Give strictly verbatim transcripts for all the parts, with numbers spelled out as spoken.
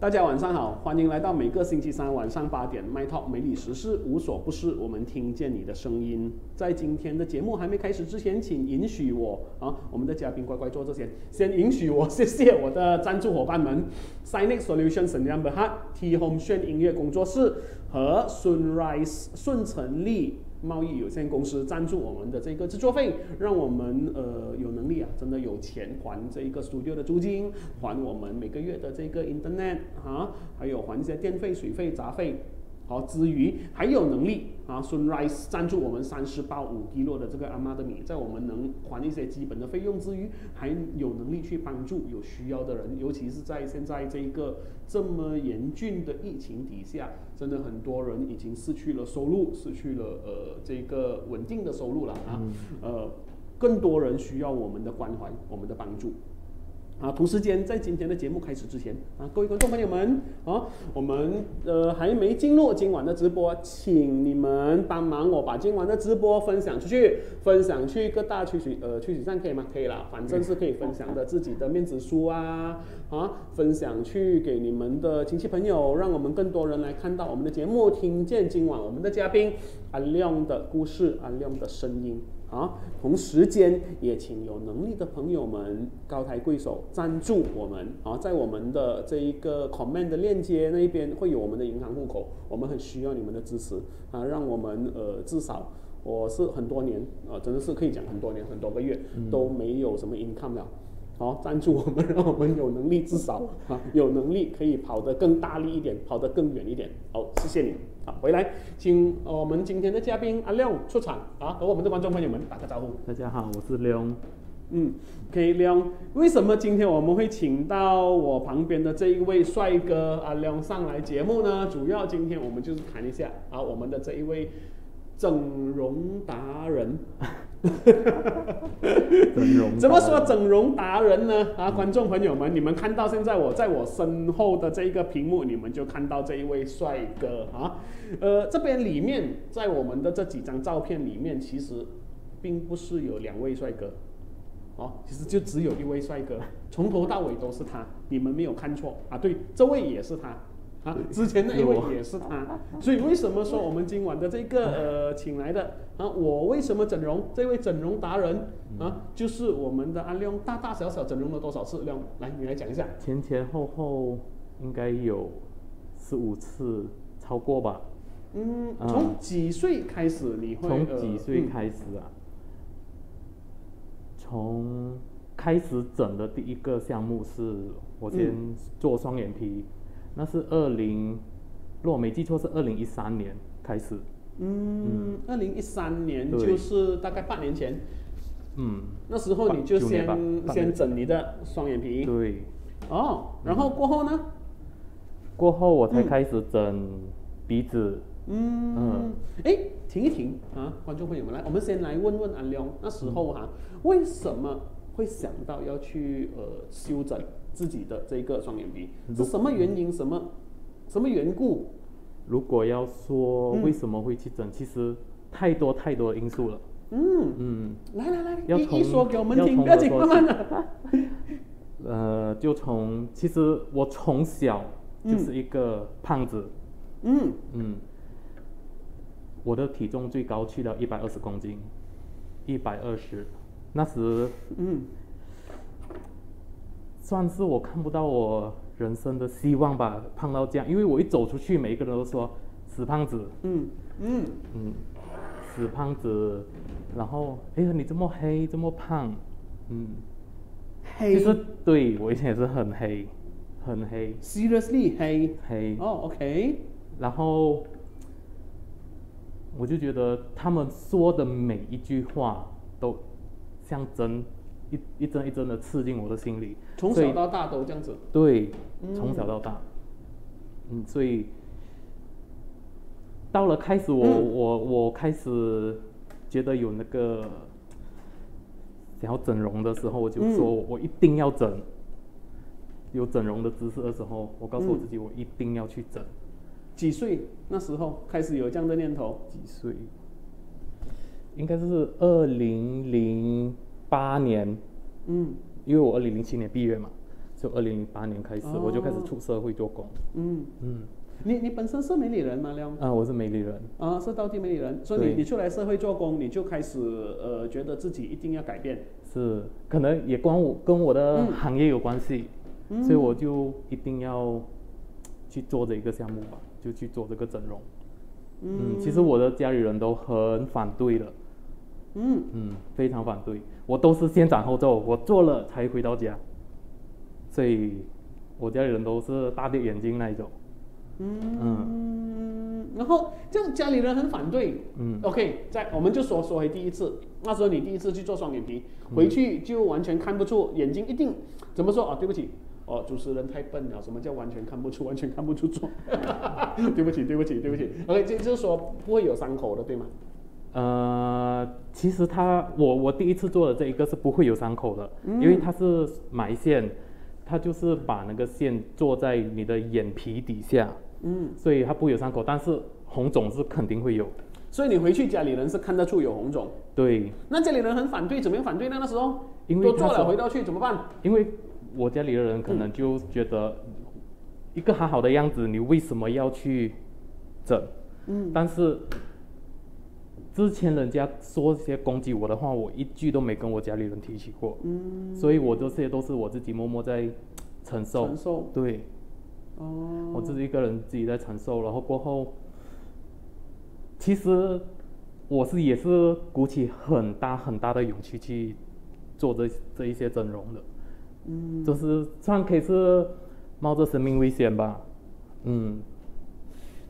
大家晚上好，欢迎来到每个星期三晚上八点 My Talk 美里时事无所不是，我们听见你的声音。在今天的节目还没开始之前，请允许我啊，我们的嘉宾乖乖坐这边，先允许我谢谢我的赞助伙伴们 ：Cynic Solutions and Number Heart、T Home 炫音乐工作室和 Sunrise 顺成利贸易有限公司赞助我们的这个制作费，让我们呃有能力啊，真的有钱还这一个 studio 的租金，还我们每个月的这个 internet 啊，还有还一些电费、水费、杂费。好，之余还有能力啊 ，Sunrise 赞助我们三十包五滴落的这个阿妈的米，在我们能还一些基本的费用之余，还有能力去帮助有需要的人，尤其是在现在这个这么严峻的疫情底下，真的很多人已经失去了收入，失去了呃这个稳定的收入了啊，嗯、呃，更多人需要我们的关怀，我们的帮助。啊，同时间在今天的节目开始之前啊，各位观众朋友们啊，我们呃还没进入今晚的直播，请你们帮忙我把今晚的直播分享出去，分享去各大区取呃区取站可以吗？可以啦，反正是可以分享的，自己的面子书啊啊，分享去给你们的亲戚朋友，让我们更多人来看到我们的节目，听见今晚我们的嘉宾阿亮的故事，阿亮的声音。啊，同时间也请有能力的朋友们高抬贵手赞助我们啊，在我们的这一个 comment 的链接那一边会有我们的银行户口，我们很需要你们的支持啊，让我们呃至少我是很多年啊、呃，真的是可以讲很多年很多个月、嗯、都没有什么 income 了，好、啊、赞助我们，让我们有能力至少啊有能力可以跑得更大力一点，跑得更远一点，好，谢谢你。回来，请我们今天的嘉宾阿亮出场啊，和我们的观众朋友们打个招呼。大家好，我是亮。嗯 ，OK， 亮，为什么今天我们会请到我旁边的这一位帅哥阿亮上来节目呢？主要今天我们就是谈一下啊，我们的这一位整容达人。整容怎么说整容达人呢？啊，观众朋友们，你们看到现在我在我身后的这一个屏幕，你们就看到这一位帅哥啊。呃，这边里面在我们的这几张照片里面，其实并不是有两位帅哥，哦，其实就只有一位帅哥，从头到尾都是他，你们没有看错啊。对，这位也是他。啊，之前那一位也是他，所以为什么说我们今晚的这个呃请来的啊，我为什么整容？这位整容达人啊，就是我们的阿亮，大大小小整容了多少次？亮，来你来讲一下。前前后后应该有十五次，超过吧？嗯，从几岁开始你会？从几岁开始啊？从开始整的第一个项目是我先做双眼皮。那是二零，如果没记错是二零一三年开始。嗯，二零一三年就是大概半年前。嗯，那时候你就先先整你的双眼皮。对。哦，然后过后呢？嗯、过后我才开始整鼻子。嗯嗯。哎、嗯，停一停啊，观众朋友们来，我们先来问问阿亮，那时候哈、啊嗯、为什么会想到要去呃修整？自己的这个双眼皮是什么原因？什么什么缘故？如果要说为什么会去整，嗯、其实太多太多的因素了。嗯嗯，来来来，一一说给我们听，不要紧，慢慢的。呃，就从其实我从小就是一个胖子。嗯嗯，我的体重最高去到一百二十公斤，一百二十，那时嗯。算是我看不到我人生的希望吧，胖到这样，因为我一走出去，每一个人都说死胖子，嗯嗯嗯，死胖子，然后哎呀你这么黑这么胖，嗯，黑，其实对我以前也是很黑，很黑 ，seriously 黑黑，哦 OK， 然后我就觉得他们说的每一句话都像真。一一针一针的刺进我的心里，从小到大都这样子。对，嗯、从小到大，嗯，所以到了开始我、嗯、我我开始觉得有那个想要整容的时候，我就说我一定要整。嗯、有整容的知识的时候，我告诉我自己，我一定要去整。嗯、几岁那时候开始有这样的念头？几岁？应该是二零零。八年，嗯，因为我二零零七年毕业嘛，就二零零八年开始、哦、我就开始出社会做工。嗯嗯，你你本身是美里人吗？亮啊，我是美里人啊，是道地美里人。所以你你出来社会做工，你就开始呃觉得自己一定要改变。是，可能也关我跟我的行业有关系，嗯、所以我就一定要去做这一个项目吧，就去做这个整容。嗯, 嗯，其实我的家里人都很反对的，嗯嗯，非常反对。我都是先斩后奏，我做了才回到家，所以我家里人都是大跌眼镜那一种。嗯，嗯然后就家里人很反对。嗯 ，OK， 在我们就说说回第一次，那时候你第一次去做双眼皮，回去就完全看不出眼睛一定怎么说啊？对不起。哦，主持人太笨了，什么叫完全看不出？完全看不出妆？对不起，对不起，对不起。OK， 就就是说不会有伤口的，对吗？呃，其实他我我第一次做的这一个是不会有伤口的，嗯、因为它是埋线，它就是把那个线做在你的眼皮底下，嗯，所以它不会有伤口，但是红肿是肯定会有。所以你回去家里人是看得出有红肿。对。那家里人很反对，怎么样反对呢？那时候因为都做了回到去怎么办？因为。我家里的人可能就觉得，一个很好的样子，你为什么要去整？嗯，但是之前人家说一些攻击我的话，我一句都没跟我家里人提起过。嗯，所以我这些都是我自己默默在承受。承受。对。哦。我自己一个人自己在承受，然后过后，其实我是也是鼓起很大很大的勇气去做这这一些整容的。嗯，就是算可以是冒着生命危险吧，嗯。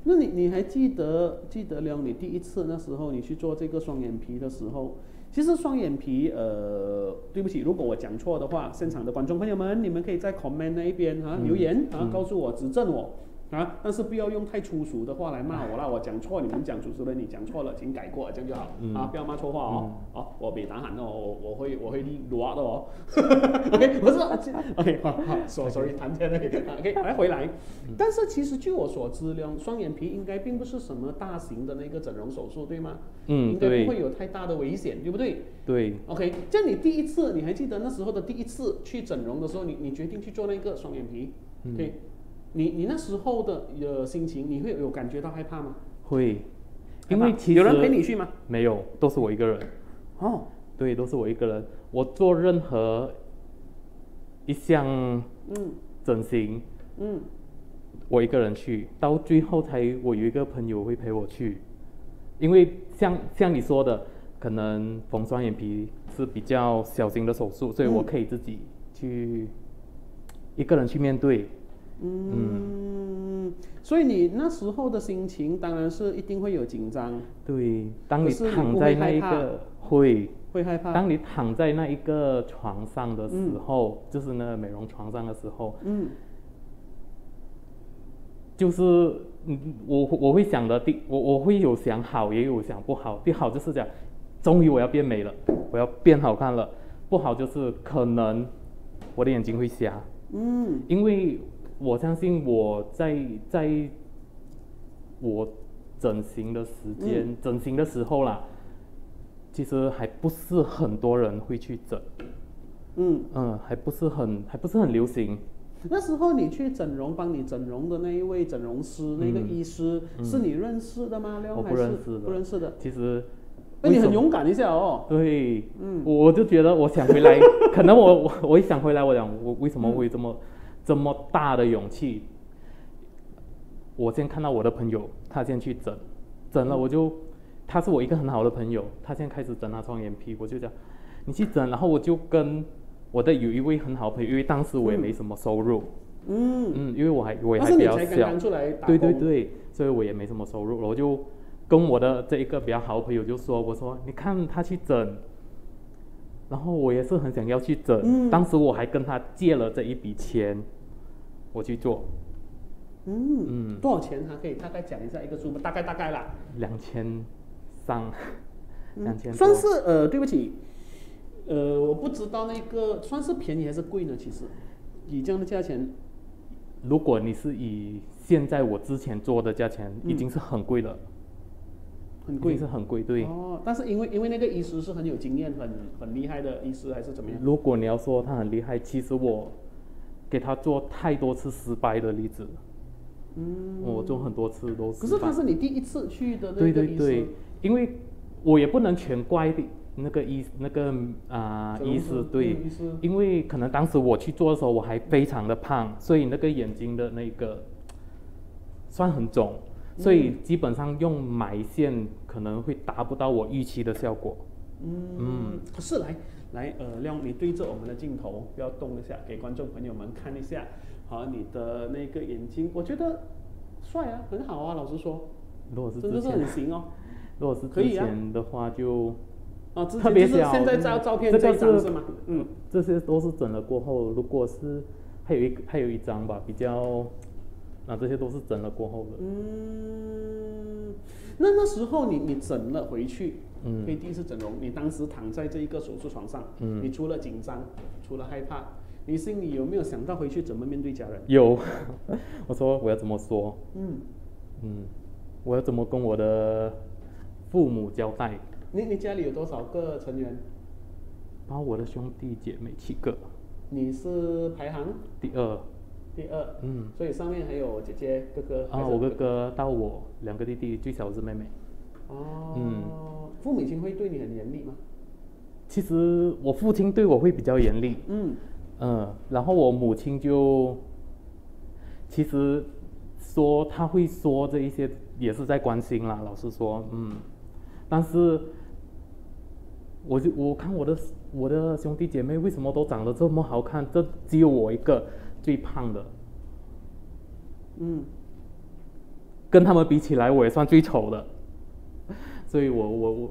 那你你还记得记得了你第一次那时候你去做这个双眼皮的时候，其实双眼皮呃，对不起，如果我讲错的话，现场的观众朋友们，你们可以在 comment 那一边啊、嗯、留言啊、嗯、告诉我指正我啊，但是不要用太粗俗的话来骂我啦，我讲错，你们讲主持人你讲错了，请改过，这样就好、嗯、啊，不要骂错话哦。嗯、啊，我北打喊的，我我会我会裸的哦。OK， 不是 ，OK， 好，好 ，sorry， 谈天那个 ，OK， 来回来。但是其实据我所知，双眼皮应该并不是什么大型的那个整容手术，对吗？嗯，应该不会有太大的危险，对不对？对。OK， 这样你第一次，你还记得那时候的第一次去整容的时候，你你决定去做那个双眼皮，对、嗯。你你那时候的呃心情，你会有感觉到害怕吗？会，因为其实有人陪你去吗？没有，都是我一个人。哦，对，都是我一个人。我做任何一项整形，嗯，我一个人去，到最后才我有一个朋友会陪我去，因为像像你说的，可能缝双眼皮是比较小型的手术，所以我可以自己去、嗯、一个人去面对。嗯，所以你那时候的心情当然是一定会有紧张。对，当你躺在那一个会会害怕。当你躺在那一个床上的时候，嗯、就是那个美容床上的时候，嗯，就是我我会想的第我我会有想好也有想不好，第好就是讲，终于我要变美了，我要变好看了；不好就是可能我的眼睛会瞎，嗯，因为。我相信我在在我整形的时间、嗯、整形的时候啦，其实还不是很多人会去整，嗯嗯，还不是很还不是很流行。那时候你去整容，帮你整容的那一位整容师，嗯、那个医师、嗯、是你认识的吗？我不认识的，不认识的。其实。那你很勇敢一下哦。对，嗯，我就觉得我想回来，可能我我我一想回来，我想我为什么会这么。嗯这么大的勇气，我先看到我的朋友，他先去整，整了我就，他是我一个很好的朋友，他先开始整他双眼皮，我就讲，你去整，然后我就跟我的有一位很好的朋友，因为当时我也没什么收入，嗯嗯，因为我还我也还比较小，但是你才刚刚出来打工，对对对，所以我也没什么收入，我就跟我的这一个比较好的朋友就说，我说你看他去整。然后我也是很想要去整、嗯，当时我还跟他借了这一笔钱，我去做。嗯，嗯多少钱还可以大概讲一下一个数目，大概大概啦。两千三，两千。算是呃，对不起，呃，我不知道那个算是便宜还是贵呢？其实，以这样的价钱，如果你是以现在我之前做的价钱，嗯、已经是很贵了。很贵是很贵，对。哦，但是因为因为那个医师是很有经验、很很厉害的医师，还是怎么样？如果你要说他很厉害，其实我给他做太多次失败的例子。嗯，我做很多次都失败。可是他是你第一次去的那个医生。对对对，因为我也不能全怪的那个医那个啊、呃、医师，对，嗯、医师因为可能当时我去做的时候我还非常的胖，所以那个眼睛的那个算很肿，所以基本上用埋线可能会达不到我预期的效果。嗯，嗯可是来。 来，呃，亮，你对着我们的镜头，不要动一下，给观众朋友们看一下，好、啊，你的那个眼睛，我觉得帅啊，很好啊，老实说，如果是真的是很行哦。如果是之前的话就，啊，特别小。现在照照片这张是吗？嗯，这些都是整了过后，如果是还有一还有一张吧，比较，啊，这些都是整了过后的。嗯，那那时候你你整了回去。 嗯，可以第一次整容，你当时躺在这一个手术床上，嗯，你除了紧张，除了害怕，你心里有没有想到回去怎么面对家人？有，我说我要怎么说？嗯，嗯，我要怎么跟我的父母交代？你你家里有多少个成员？包我的兄弟姐妹七个。你是排行第二。第二。嗯。所以上面还有姐姐、哥哥。啊，我哥哥到我两个弟弟，最小是妹妹。哦。嗯。 父母亲会对你很严厉吗？其实我父亲对我会比较严厉，嗯，嗯，然后我母亲就，其实说他会说这一些也是在关心啦，老实说，嗯，但是我就我看我的我的兄弟姐妹为什么都长得这么好看，这只有我一个最胖的，嗯，跟他们比起来我也算最丑的。 所以我，我我我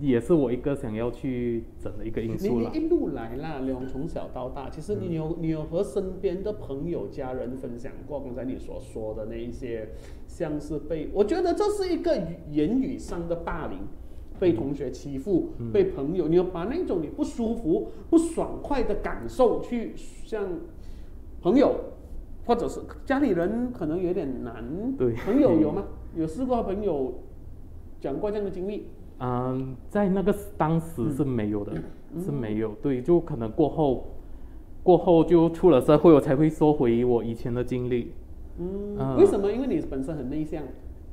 也是我一个想要去整的一个因素啦。你你一路来啦，从从小到大，其实你有、嗯、你有和身边的朋友、家人分享过刚才你所说的那一些，像是被我觉得这是一个言语上的霸凌，被同学欺负，嗯、被朋友，你有把那种你不舒服、不爽快的感受去向朋友，或者是家里人可能有点难。对，朋友有吗？有试过朋友？ 讲过这样的经历，嗯，在那个当时是没有的，嗯、是没有。对，就可能过后，过后就出了社会，我才会说回我以前的经历。嗯，嗯为什么？因为你本身很内向。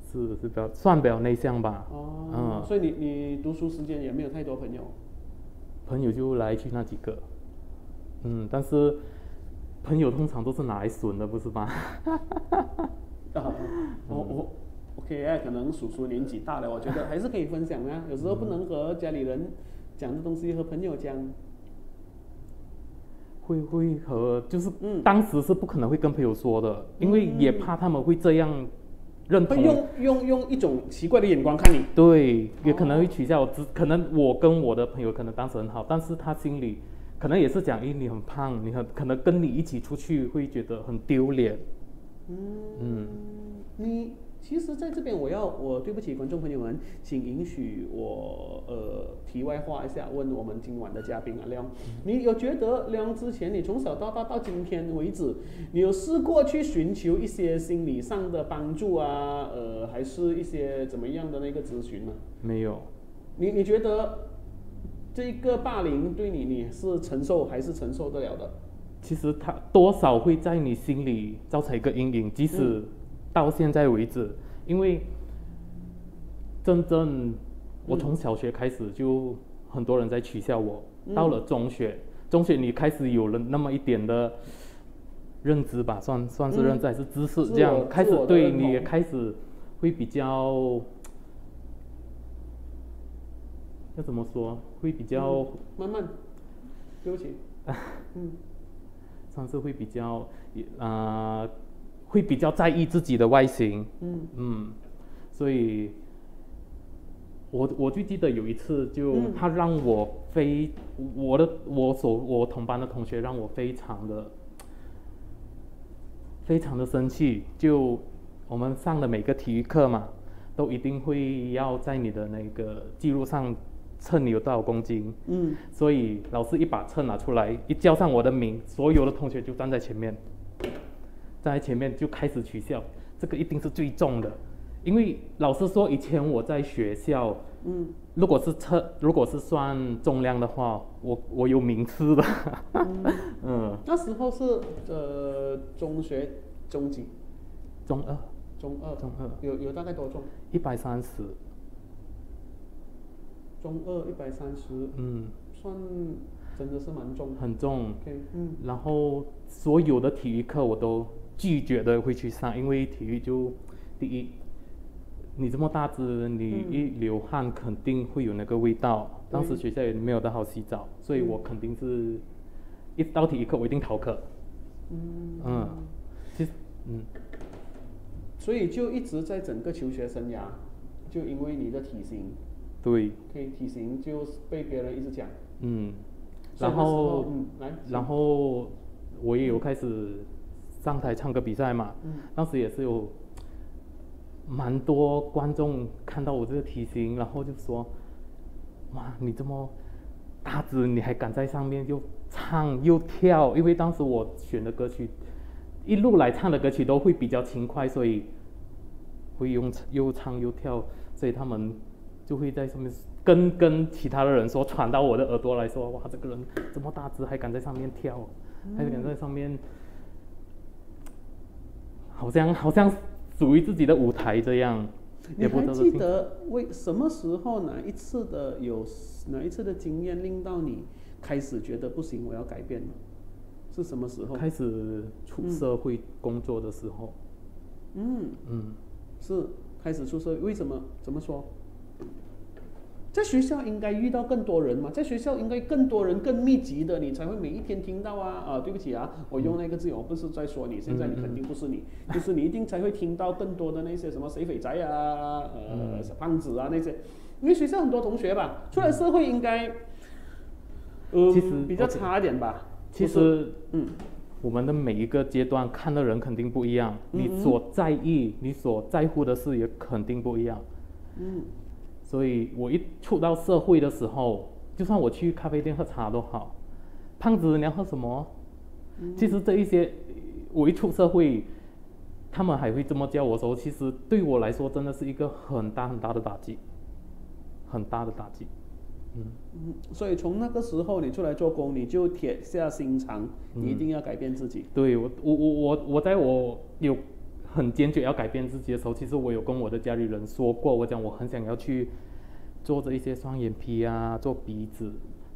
是是比较算比较内向吧。哦。嗯，所以你你读书时间也没有太多朋友。朋友就来去那几个，嗯，但是朋友通常都是拿来损的，不是吗？啊，我我。 OK， 可能叔叔年纪大了，我觉得还是可以分享啊。有时候不能和家里人讲这东西，和朋友讲，会会和就是，嗯，当时是不可能会跟朋友说的，因为也怕他们会这样认同，用用用一种奇怪的眼光看你。对，也可能会取笑我，只可能我跟我的朋友可能当时很好，但是他心里可能也是讲，哎，你很胖，你很可能跟你一起出去会觉得很丢脸。嗯，嗯，你。 其实，在这边我要，我对不起观众朋友们，请允许我呃题外话一下，问我们今晚的嘉宾啊，亮，你有觉得亮之前你从小到大到今天为止，你有试过去寻求一些心理上的帮助啊，呃，还是一些怎么样的那个咨询吗？没有。你你觉得这个霸凌对你你是承受还是承受得了的？其实它多少会在你心里造成一个阴影，即使、嗯。 到现在为止，因为真正我从小学开始就很多人在取笑我，嗯、到了中学，中学你开始有了那么一点的认知吧，算算是认知还是知识，嗯、这样开始对你也开始会比较要怎么说？会比较、嗯、慢慢，对不起，嗯，算是会比较啊。呃 会比较在意自己的外形，嗯嗯，所以我，我我就记得有一次就，就、嗯、他让我非我的我所我同班的同学让我非常的非常的生气。就我们上的每个体育课嘛，都一定会要在你的那个记录上称你有多少公斤，嗯，所以老师一把秤拿出来，一叫上我的名，所有的同学就站在前面。 站在前面就开始取笑，这个一定是最重的，因为老实说，以前我在学校，嗯，如果是测，如果是算重量的话，我我有名次的，嗯，嗯那时候是呃中学中几？中二。中二。中二。有有大概多重？一百三十。中二一百三十。嗯。算真的是蛮重。很重。Okay, 嗯。然后所有的体育课我都拒绝的会去上，因为体育就第一。 你这么大只，你一流汗肯定会有那个味道。嗯、当时学校也没有得好洗澡，所以我肯定是，一到体育课我一定逃课。嗯。嗯，其实嗯。所以就一直在整个求学生涯，就因为你的体型。对。对，体型就被别人一直讲。嗯。然后，嗯、然后我也有开始上台唱歌比赛嘛，嗯、当时也是有。 蛮多观众看到我这个体型，然后就说：“哇，你这么大只，你还敢在上面又唱又跳？”因为当时我选的歌曲，一路来唱的歌曲都会比较轻快，所以会用又唱又跳，所以他们就会在上面跟跟其他的人说，传到我的耳朵来说：“哇，这个人这么大只，还敢在上面跳，嗯、还敢在上面，好像好像。” 属于自己的舞台这样，也不你还记得为什么时候哪一次的有哪一次的经验令到你开始觉得不行，我要改变了？是什么时候？开始出社会工作的时候。嗯嗯，是开始出社会，为什么？怎么说？在学校应该遇到更多人嘛，在学校应该更多人更密集的，你才会每一天听到啊啊，对不起啊，我用那个字，我不是在说你，现在你肯定不是你，就是你一定才会听到更多的那些什么谁肥宅啊，呃，胖子啊那些，因为学校很多同学吧，出来社会应该，呃，其比较差一点吧。其实，嗯，我们的每一个阶段看的人肯定不一样，嗯嗯你所在意、你所在乎的事也肯定不一样。嗯。 所以我一出到社会的时候，就算我去咖啡店喝茶都好，胖子你要喝什么？嗯、其实这一些，我一出社会，他们还会这么叫我的时候，其实对我来说真的是一个很大很大的打击，很大的打击。嗯嗯，所以从那个时候你出来做工，你就铁下心肠，嗯、你一定要改变自己。对我，我我我我在我有。 很坚决要改变自己的时候，其实我有跟我的家里人说过，我讲我很想要去做这一些双眼皮啊，做鼻子，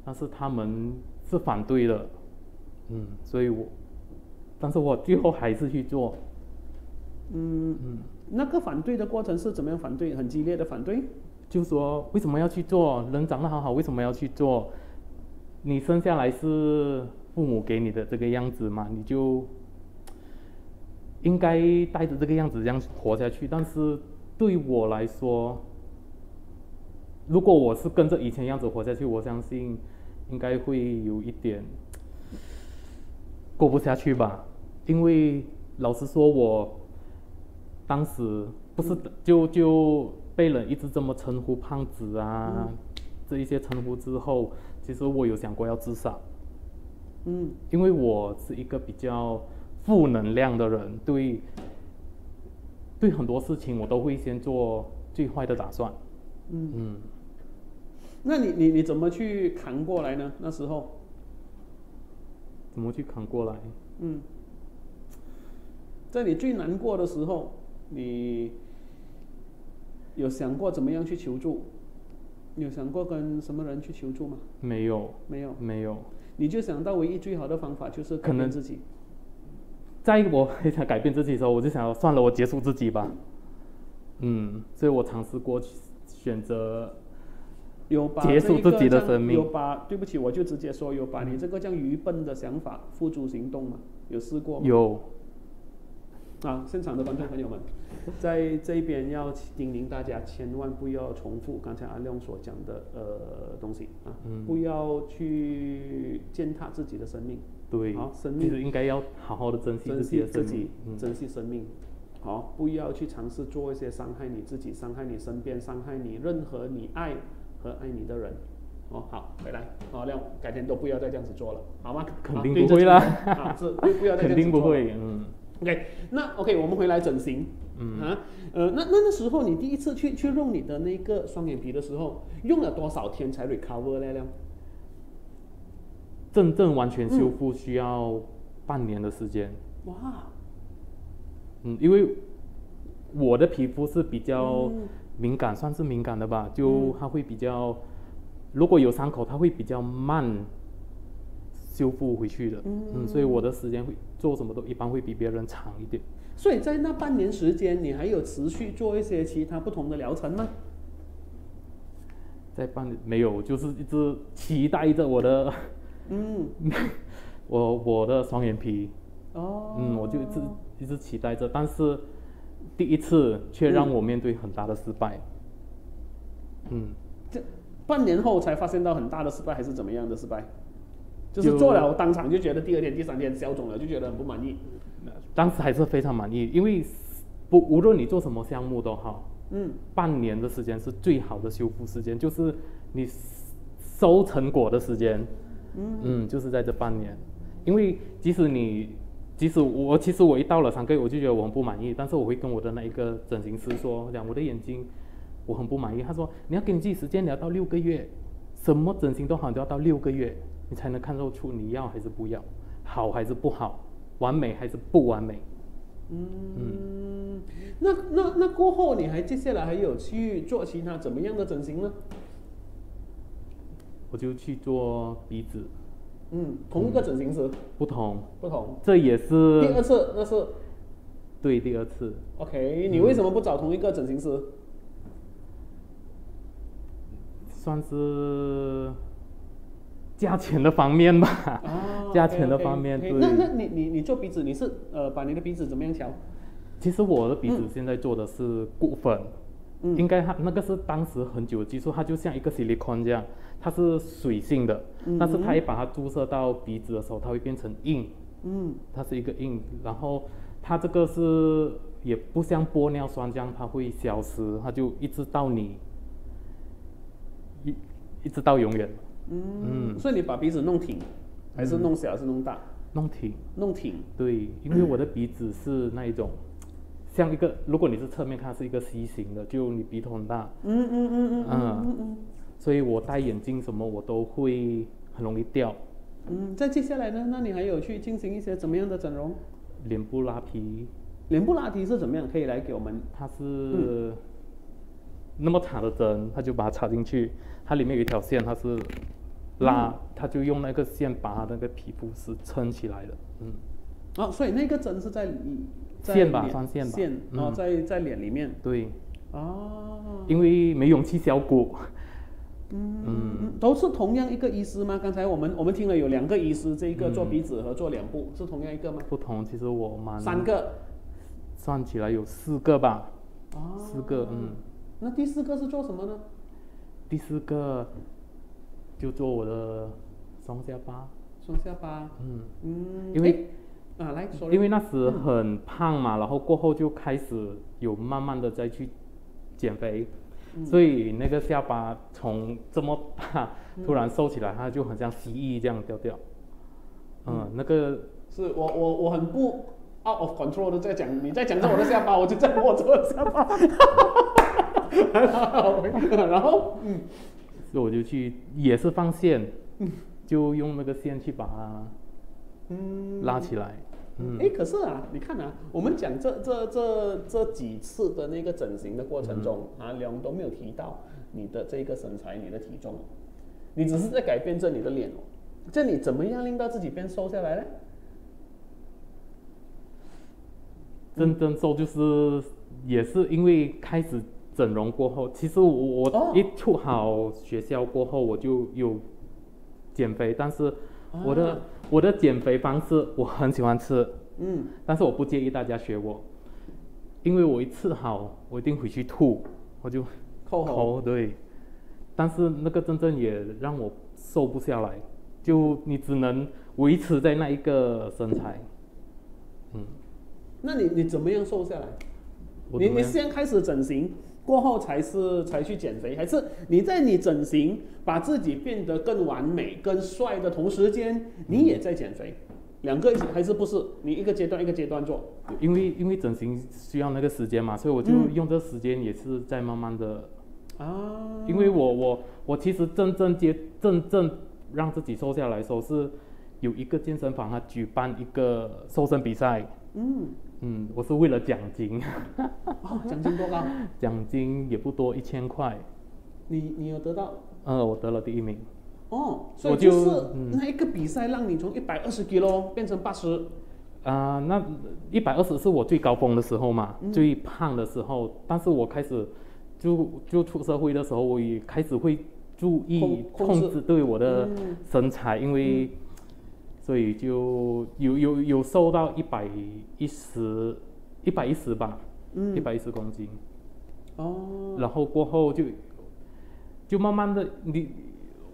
但是他们是反对的，嗯，所以我，但是我最后还是去做。嗯，嗯那个反对的过程是怎么样反对？很激烈的反对？就说为什么要去做？人长得好好，为什么要去做？你生下来是父母给你的这个样子嘛，你就。 应该带着这个样子这样活下去，但是对我来说，如果我是跟着以前样子活下去，我相信应该会有一点过不下去吧。因为老实说，我当时不是就就被人一直这么称呼胖子啊，嗯、这一些称呼之后，其实我有想过要自杀。嗯，因为我是一个比较。 负能量的人，对，对很多事情我都会先做最坏的打算。嗯，嗯那你你你怎么去扛过来呢？那时候怎么去扛过来？嗯，在你最难过的时候，你有想过怎么样去求助？有想过跟什么人去求助吗？没有，没有，没有。你就想到唯一最好的方法就是改变自己。 在我很想改变自己的时候，我就想算了，我结束自己吧。嗯，所以我尝试过选择结束自己的生命。有把对不起，我就直接说有把你这个这样愚笨的想法付诸行动嘛？有试过吗？有。啊，现场的观众朋友们，在这边要叮咛大家，千万不要重复刚才阿亮所讲的呃东西啊，嗯、不要去践踏自己的生命。 对，好，生命应该要好好的珍惜自己的生命，珍惜自己，嗯、珍惜生命。好，不要去尝试做一些伤害你自己、伤害你身边、伤害你任何你爱和爱你的人。哦，好，回来，好，亮，改天都不要再这样子做了，好吗？肯定不会啦，啊，是，不要再这样子做了，肯定不会，嗯。OK， 那 OK， 我们回来整形，嗯啊，呃，那那那时候你第一次去去用你的那个双眼皮的时候，用了多少天才 recover 来了？真正完全修复需要半年的时间。嗯、哇，嗯，因为我的皮肤是比较敏感，嗯、算是敏感的吧，就它会比较，如果有伤口，它会比较慢。 修复回去的，嗯，嗯，所以我的时间会做什么都一般会比别人长一点。所以在那半年时间，你还有持续做一些其他不同的疗程吗？在半年没有，就是一直期待着我的，嗯，我我的双眼皮，哦，嗯，我就一直一直期待着，但是第一次却让我面对很大的失败，嗯，嗯这半年后才发现到很大的失败，还是怎么样的失败？ 就是做了，当场就觉得第二天、第三天消肿了，就觉得很不满意。当时还是非常满意，因为不无论你做什么项目都好，嗯，半年的时间是最好的修复时间，就是你收成果的时间，嗯, 嗯，就是在这半年。因为即使你，即使我，其实我一到了三个月，我就觉得我很不满意，但是我会跟我的那一个整形师说，讲我的眼睛我很不满意，他说你要给你自己时间，你要到六个月，什么整形都好，你都要到六个月。 你才能看得出你要还是不要，好还是不好，完美还是不完美。嗯，嗯那那那过后你还接下来还有去做其他怎么样的整形呢？我就去做鼻子。嗯，同一个整形师、嗯。不同。不同。这也是。第二次那是。对，第二次。OK， 你为什么不找同一个整形师？嗯、算是。 价钱的方面吧，啊、价钱的方面。Okay, okay, okay. 那那你你你做鼻子，你是呃把你的鼻子怎么样调？其实我的鼻子现在做的是骨粉，嗯、应该它那个是当时很久的技术，它就像一个 silicone 这样，它是水性的，嗯、但是它一把它注射到鼻子的时候，它会变成硬，嗯，它是一个硬，然后它这个是也不像玻尿酸这样，它会消失，它就一直到你一一直到永远。 嗯，嗯所以你把鼻子弄挺，还是弄小，还是弄大？弄挺，弄挺。对，因为我的鼻子是那一种，嗯、像一个，如果你是侧面看是一个 C 型的，就你鼻头很大。嗯嗯嗯嗯嗯嗯所以我戴眼镜什么我都会很容易掉。嗯，再接下来呢？那你还有去进行一些怎么样的整容？脸部拉皮。脸部拉皮是怎么样？可以来给我们？它是。嗯 那么长的针，他就把它插进去，它里面有一条线，它是拉，嗯、他就用那个线把它那个皮肤是撑起来的，嗯。哦，所以那个针是在线吧，算线吧，线，然后、哦嗯、在在脸里面。对。哦。因为没勇气削骨。嗯。嗯都是同样一个医师吗？刚才我们我们听了有两个医师，这一个做鼻子和做脸部、嗯、是同样一个吗？不同，其实我蛮。三个。算起来有四个吧。哦。四个，嗯。 那第四个是做什么呢？第四个就做我的双下巴。双下巴。嗯嗯。因为啊，来，因为那时很胖嘛，嗯、然后过后就开始有慢慢的再去减肥，嗯、所以那个下巴从这么大突然瘦起来，嗯、它就很像蜥蜴这样掉掉。嗯，嗯那个是我我我很不 out of control 的在讲，你在讲着我的下巴，我就在摸着我的下巴。然后，嗯，所以我就去，也是放线，嗯、就用那个线去把它拉起来。嗯，哎、嗯，可是啊，你看啊，我们讲这这这这几次的那个整形的过程中，嗯、啊，两都没有提到你的这个身材、你的体重，你只是在改变着你的脸哦。这你怎么样令到自己变瘦下来呢？真正瘦就是也是因为开始。 整容过后，其实我我一出好学校过后，我就有减肥，但是我的、啊、我的减肥方式我很喜欢吃，嗯，但是我不介意大家学我，因为我一吃好，我一定回去吐，我就口口对，但是那个真正也让我瘦不下来，就你只能维持在那一个身材，嗯，那你你怎么样瘦下来？你你先开始整形。 过后才是才去减肥，还是你在你整形把自己变得更完美、更帅的同时间，你也在减肥，嗯、两个一起还是不是？你一个阶段一个阶段做。因为因为整形需要那个时间嘛，所以我就用这时间也是在慢慢的。啊、嗯。因为我我我其实真正接真正让自己瘦下来的时候是有一个健身房，它举办一个瘦身比赛。嗯。嗯，我是为了奖金。哦，奖金多高？奖金也不多，一千块。你你有得到？呃，我得了第一名。哦，所以就是那一个比赛让你从一百二十斤咯变成八十。啊、呃，那一百二十是我最高峰的时候嘛，嗯、最胖的时候。但是我开始就就出社会的时候，我也开始会注意控制对我的身材，嗯、因为、嗯、所以就有有有瘦到一百一十一百一十吧，一百一十公斤。哦。然后过后就就慢慢的你。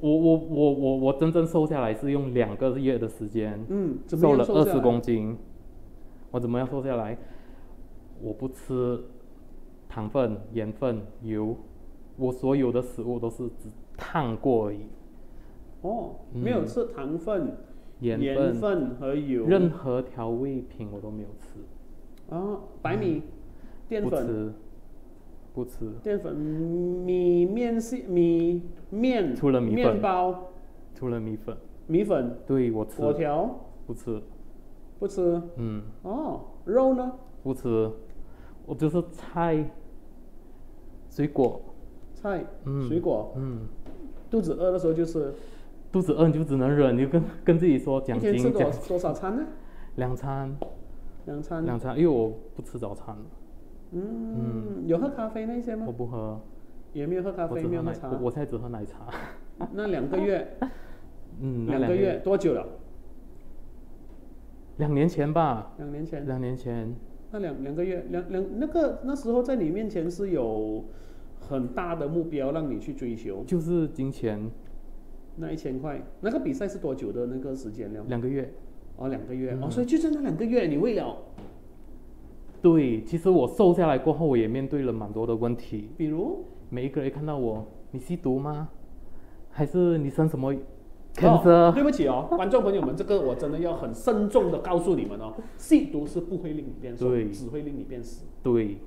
我我我我我真正瘦下来是用两个月的时间，嗯，瘦了二十公斤。我怎么样瘦下来？我不吃糖分、盐分、油，我所有的食物都是只烫过而已。哦，嗯、没有吃糖分、盐分、盐分和油，任何调味品我都没有吃。哦，白米、淀、嗯、粉。不吃不吃淀粉、米面是米面，除了米粉，面包，除了米粉，米粉，对我吃，粿条不吃，不吃，嗯，哦，肉呢？不吃，我就是菜、水果，菜，嗯，水果，嗯，肚子饿的时候就吃，肚子饿你就只能忍，你就跟跟自己说奖金，一天吃多多少餐呢？两餐，两餐，两餐，因为我不吃早餐。嗯，有喝咖啡那些吗？我不喝，也没有喝咖啡，没有喝茶。我现在只喝奶茶。那两个月，嗯，两个月多久了？两年前吧。两年前。两年前。那两两个月，两两那个那时候在你面前是有很大的目标让你去追求，就是金钱。那一千块，那个比赛是多久的那个时间了？两个月。哦，两个月。嗯、哦，所以就在那两个月，你为了。对，其实我瘦下来过后，我也面对了蛮多的问题。比如，每一个人看到我，你吸毒吗？还是你生什么 cancer？、哦、对不起哦，观众朋友们，这个我真的要很慎重的告诉你们哦，吸毒是不会令你变瘦，只会令你变死。对，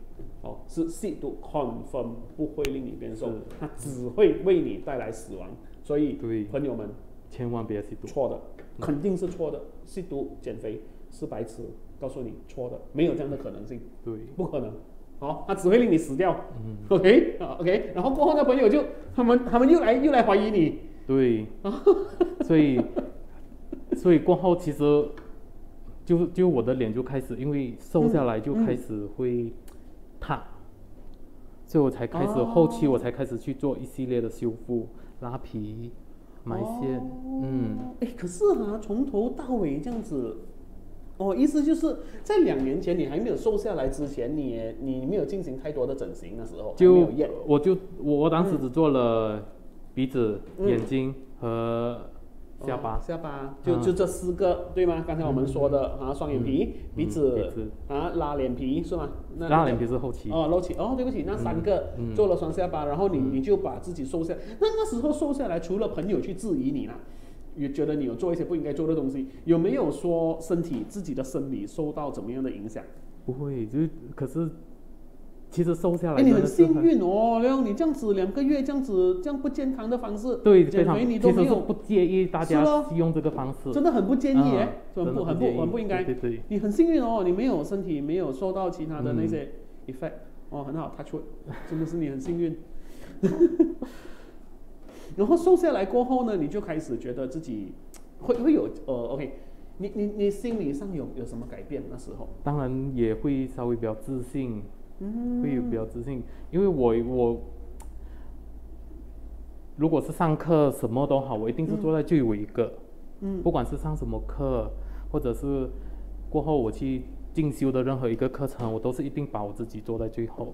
哦，是吸毒 confirm 不会令你变瘦，它只会为你带来死亡。所以，朋友们千万别吸毒，错的，肯定是错的。吸毒减肥是白痴。告诉你错的，没有这样的可能性，对，不可能，好、哦，它只会令你死掉。嗯 ，OK 啊 ，OK， 然后过后那朋友就他们他们又来又来怀疑你，对，所以所以过后其实就就我的脸就开始，因为瘦下来就开始会塌，嗯嗯、所以我才开始、哦、后期我才开始去做一系列的修复、拉皮、埋线，哦、嗯，哎，可是啊，从头到尾这样子。哦，意思就是在两年前你还没有瘦下来之前，你也你没有进行太多的整形的时候，就我就我当时只做了鼻子、嗯、眼睛和下巴，哦、下巴就、嗯、就这四个对吗？刚才我们说的、嗯、啊，双眼皮、嗯、鼻子、嗯、鼻子啊，拉脸皮是吗？那拉脸皮是后期哦，后期哦，对不起，那三个、嗯、做了双下巴，然后你、嗯、你就把自己瘦下来，那那时候瘦下来，除了朋友去质疑你啦。也觉得你有做一些不应该做的东西，有没有说身体自己的生理受到怎么样的影响？不会，就可是其实瘦下来真的是很，哎，你很幸运哦，然后你这样子两个月这样子这样不健康的方式，对，减肥你都没有，不介意大家用这个方式，真的很不建议哎、嗯，很不很不很不应该，对对对，你很幸运哦，你没有身体没有受到其他的那些 effect，、嗯、哦，很好 touch wood， 真的是你很幸运。然后瘦下来过后呢，你就开始觉得自己会会有呃 ，OK， 你你你心理上有有什么改变？那时候当然也会稍微比较自信，嗯，会有比较自信，因为我我如果是上课什么都好，我一定是坐在最尾一个，嗯，不管是上什么课，或者是过后我去进修的任何一个课程，我都是一定把我自己坐在最后，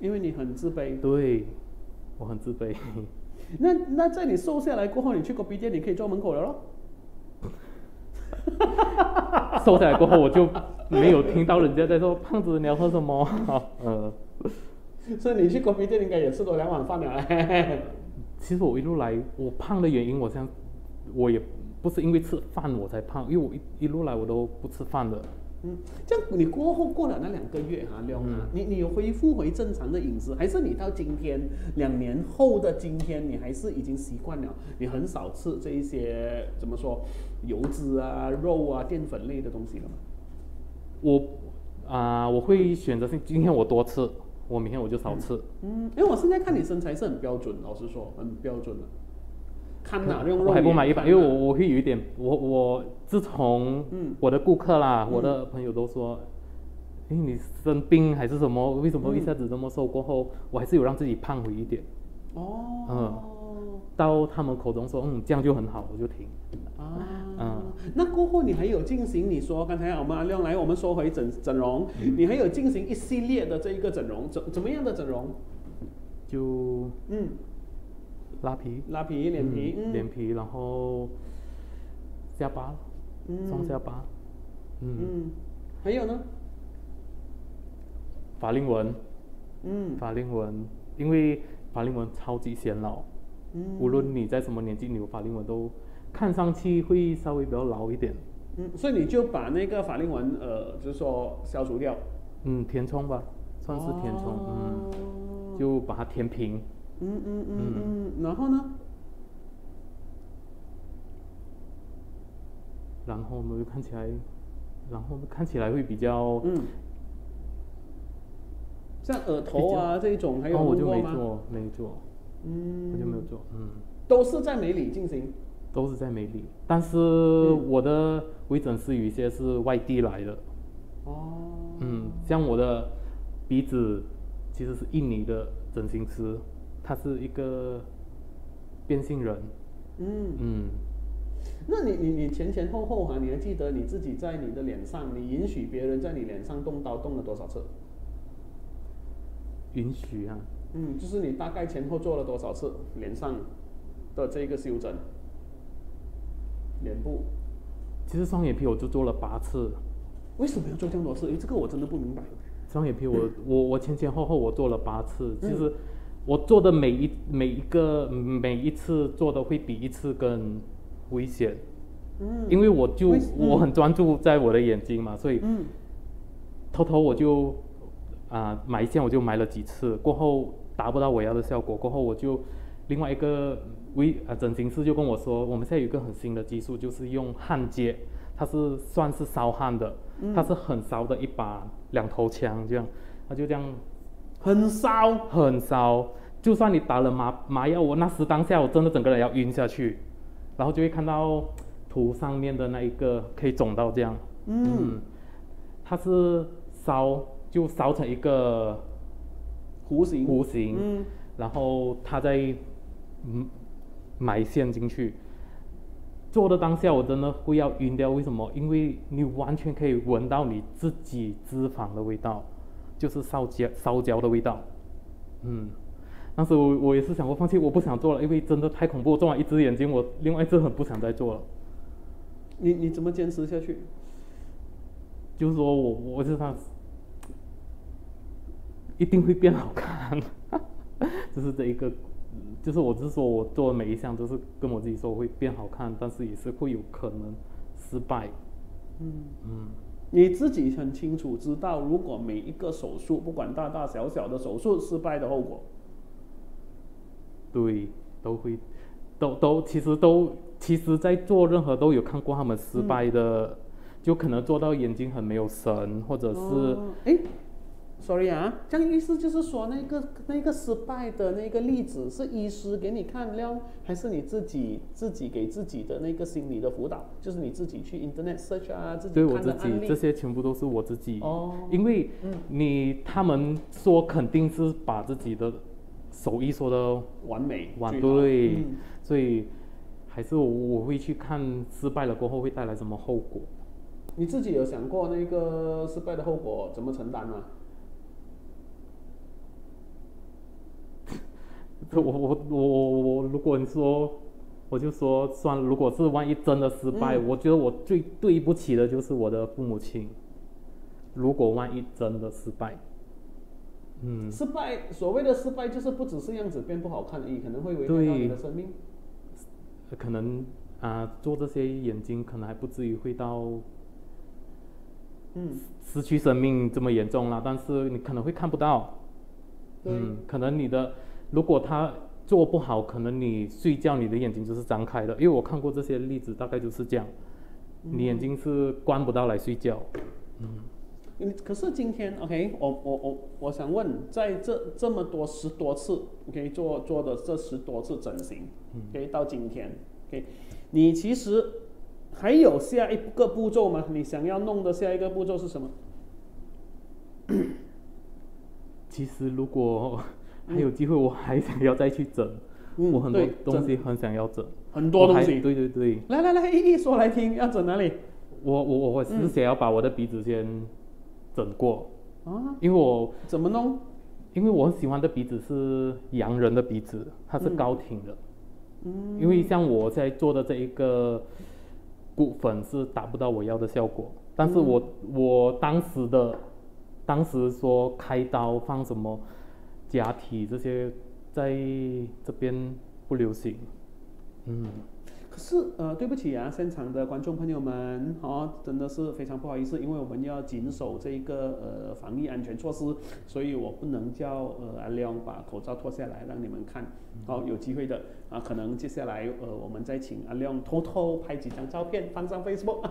因为你很自卑，对，我很自卑。那那在你瘦下来过后，你去咖啡店，你可以坐门口了咯。瘦下来过后，我就没有听到人家在说“胖子，你要喝什么？”呃，所以你去咖啡店应该也吃多两碗饭了。其实我一路来，我胖的原因，我像我也不是因为吃饭我才胖，因为我一一路来我都不吃饭的。嗯，这样你过后过了那两个月哈、啊，亮啊，嗯、你你有恢复回正常的饮食，还是你到今天两年后的今天，你还是已经习惯了，你很少吃这一些怎么说油脂啊、肉啊、淀粉类的东西了吗？我啊、呃，我会选择性，今天我多吃，我明天我就少吃。嗯，因为我现在看你身材是很标准，老实说，很标准的、啊。 看哪用肉？我还不买一百，因为我我会有一点，我我自从我的顾客啦，嗯、我的朋友都说，哎、嗯，你生病还是什么？为什么一下子这么瘦？过后、嗯、我还是有让自己胖回一点。哦。嗯。到他们口中说，嗯，这样就很好，我就停。啊。嗯。那过后你还有进行？你说刚才我们阿亮来，我们说回整整容，嗯、你还有进行一系列的这一个整容，怎怎么样的整容？就嗯。 拉皮，拉皮，脸皮，嗯嗯、脸皮，然后下巴，双、嗯、下巴，嗯，嗯还有呢？法令纹，嗯，法令纹，因为法令纹超级显老，嗯、无论你在什么年纪，你有法令纹都看上去会稍微比较老一点，嗯，所以你就把那个法令纹，呃，就是说消除掉，嗯，填充吧，算是填充，哦、嗯，就把它填平。 嗯嗯嗯嗯，然后呢？然后呢，看起来，然后看起来会比较，嗯，像额头啊这一种，还有我就没做，没做，嗯，我就没有做，嗯，都是在美里进行，都是在美里，但是我的微整师有一些是外地来的，哦，嗯，像我的鼻子其实是印尼的整形师。 他是一个变性人，嗯嗯，嗯那你你你前前后后哈、啊，你还记得你自己在你的脸上，你允许别人在你脸上动刀动了多少次？允许啊？嗯，就是你大概前后做了多少次脸上的这个修整？脸部？其实双眼皮我就做了八次。为什么要做这么多次？诶，这个我真的不明白。双眼皮我、嗯、我我前前后后我做了八次，其实。嗯 我做的每一每一个每一次做的会比一次更危险，嗯，因为我就、嗯、我很专注在我的眼睛嘛，所以，嗯，偷偷我就啊、呃、埋线我就埋了几次，过后达不到我要的效果，过后我就另外一个微啊整形师就跟我说，我们现在有一个很新的技术，就是用焊接，它是算是烧焊的，嗯、它是很烧的一把两头枪这样，它就这样。 很烧，很烧。就算你打了麻麻药，我那时当下我真的整个人要晕下去，然后就会看到图上面的那一个可以肿到这样。嗯, 嗯，它是烧，就烧成一个弧形，弧形。嗯，然后它再嗯埋线进去。做的当下我真的会要晕掉，为什么？因为你完全可以闻到你自己脂肪的味道。 就是烧焦烧焦的味道，嗯，当时我我也是想过放弃，我不想做了，因为真的太恐怖，做完一只眼睛，我另外一只很不想再做了。你你怎么坚持下去？就是说我我就想，一定会变好看，就是这一个，就是我是说我做每一项都是跟我自己说我会变好看，但是也是会有可能失败，嗯嗯。嗯 你自己很清楚知道，如果每一个手术，不管大大小小的手术，失败的后果，对，都会，都都其实都其实，在做任何都有看过他们失败的，嗯、就可能做到眼睛很没有神，或者是哎、哦、，sorry 啊，这样意思就是说，那个那个失败的那个例子是医师给你看了，还是你自己自己给自己的那个心理的辅导？就是你自己去 internet search 啊，自己看的案例。对我自己，这些全部都是我自己。哦。因为你、嗯、他们说肯定是把自己的手艺说的完美，完对，嗯、所以还是我我会去看失败了过后会带来什么后果。你自己有想过那个失败的后果怎么承担吗？ 我我我我我，如果你说，我就说算了。如果是万一真的失败，嗯、我觉得我最对不起的就是我的父母亲。如果万一真的失败，嗯，失败所谓的失败就是不只是样子变不好看而已，可能会危害到你的生命。可能啊，做这些眼睛可能还不至于会到，嗯，失去生命这么严重啦，但是你可能会看不到，嗯，可能你的如果他做不好，可能你睡觉你的眼睛就是张开的，因为我看过这些例子，大概就是这样，你眼睛是关不到来睡觉，嗯。可是今天 ，OK， 我我我我想问，在这这么多十多次 ，OK 做做的这十多次整形 ，OK 到今天 ，OK， 你其实还有下一个步骤吗？你想要弄的下一个步骤是什么？其实如果还有机会，我还想要再去整，嗯、我很多东西很想要整，很多东西，对对对。来来来，一一说来听，要整哪里？我我我我是想要把我的鼻子先。嗯整过，啊，因为我怎么弄？因为我很喜欢的鼻子是洋人的鼻子，它是高挺的。嗯，因为像我在做的这一个骨粉是达不到我要的效果，但是我、嗯、我当时的，当时说开刀放什么假体这些在这边不流行，嗯。可是呃，对不起啊，现场的观众朋友们，哦，真的是非常不好意思，因为我们要谨守这一个呃防疫安全措施，所以我不能叫呃阿亮把口罩脱下来让你们看。好、哦，有机会的啊，可能接下来呃我们再请阿亮偷偷拍几张照片放上 Facebook，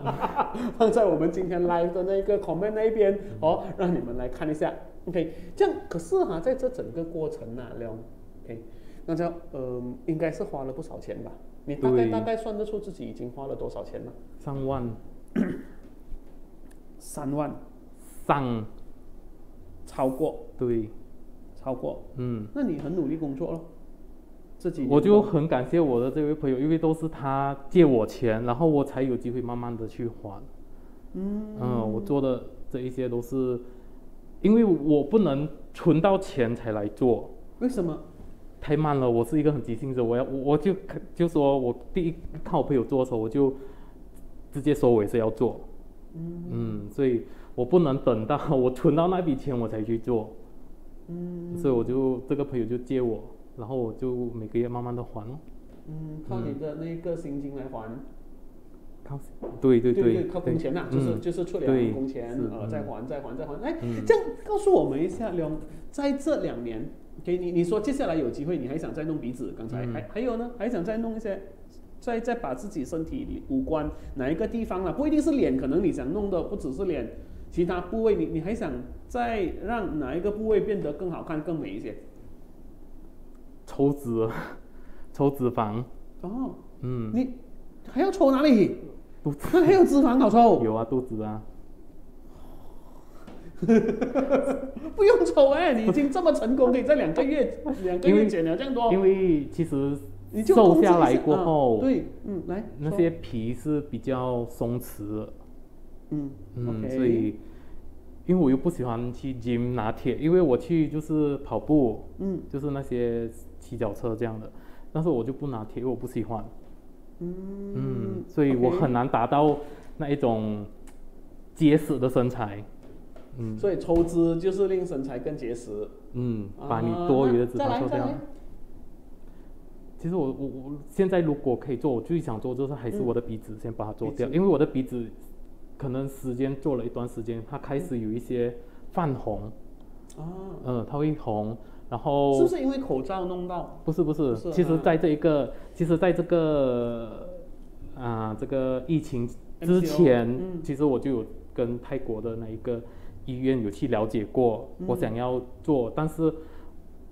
放在我们今天 live 的那个 comment 那边，哦，让你们来看一下。OK， 这样可是哈、啊，在这整个过程啊，阿亮 ，OK， 那叫呃应该是花了不少钱吧。你大概大概算得出自己已经花了多少钱吗？三万，三万，上，超过，对，超过，嗯，那你很努力工作咯，自己，我就很感谢我的这位朋友，因为都是他借我钱，然后我才有机会慢慢的去还，嗯，嗯，我做的这一些都是，因为我不能存到钱才来做，为什么？太慢了，我是一个很急性子，我要我我就就说我第一看我朋友做的时候，我就直接说我也是要做，嗯，嗯，所以我不能等到我存到那笔钱我才去做，嗯，所以我就这个朋友就借我，然后我就每个月慢慢的还咯，嗯，靠你的那个薪金来还，靠，对对对，靠工钱呐，就是就是出两工钱，呃，再还再还再还，哎，这样告诉我们一下，两在这两年。给、okay, 你，你说接下来有机会，你还想再弄鼻子？刚才、嗯、还还有呢，还想再弄一些，再再把自己身体五官哪一个地方了？不一定是脸，可能你想弄的不只是脸，其他部位你你还想再让哪一个部位变得更好看、更美一些？抽脂，抽脂肪。哦，嗯，你还要抽哪里？肚子。那还有脂肪好抽？有啊，肚子啊。不用抽哎、欸，你已经这么成功，可以在两个月两个月减了这样多。因为其实瘦下来过后，啊、对，嗯，来那些皮是比较松弛的，嗯嗯， okay. 所以因为我又不喜欢去 gym 拿铁，因为我去就是跑步，嗯，就是那些骑脚车这样的，但是我就不拿铁，因为我不喜欢，嗯嗯，所以我很难达到那一种结实的身材。嗯、所以抽脂就是令身材更结实。嗯，把你多余的脂肪抽掉。啊、其实我我我现在如果可以做，我最想做就是还是我的鼻子先把它做掉，嗯、因为我的鼻子可能时间做了一段时间，它开始有一些泛红。啊、嗯。嗯，它会红，然后。是不是因为口罩弄到？不是不是，不是其实在这一个，啊、其实在这个啊、呃、这个疫情之前， M C O, 嗯、其实我就有跟泰国的那一个。医院有去了解过，我想要做，嗯、但是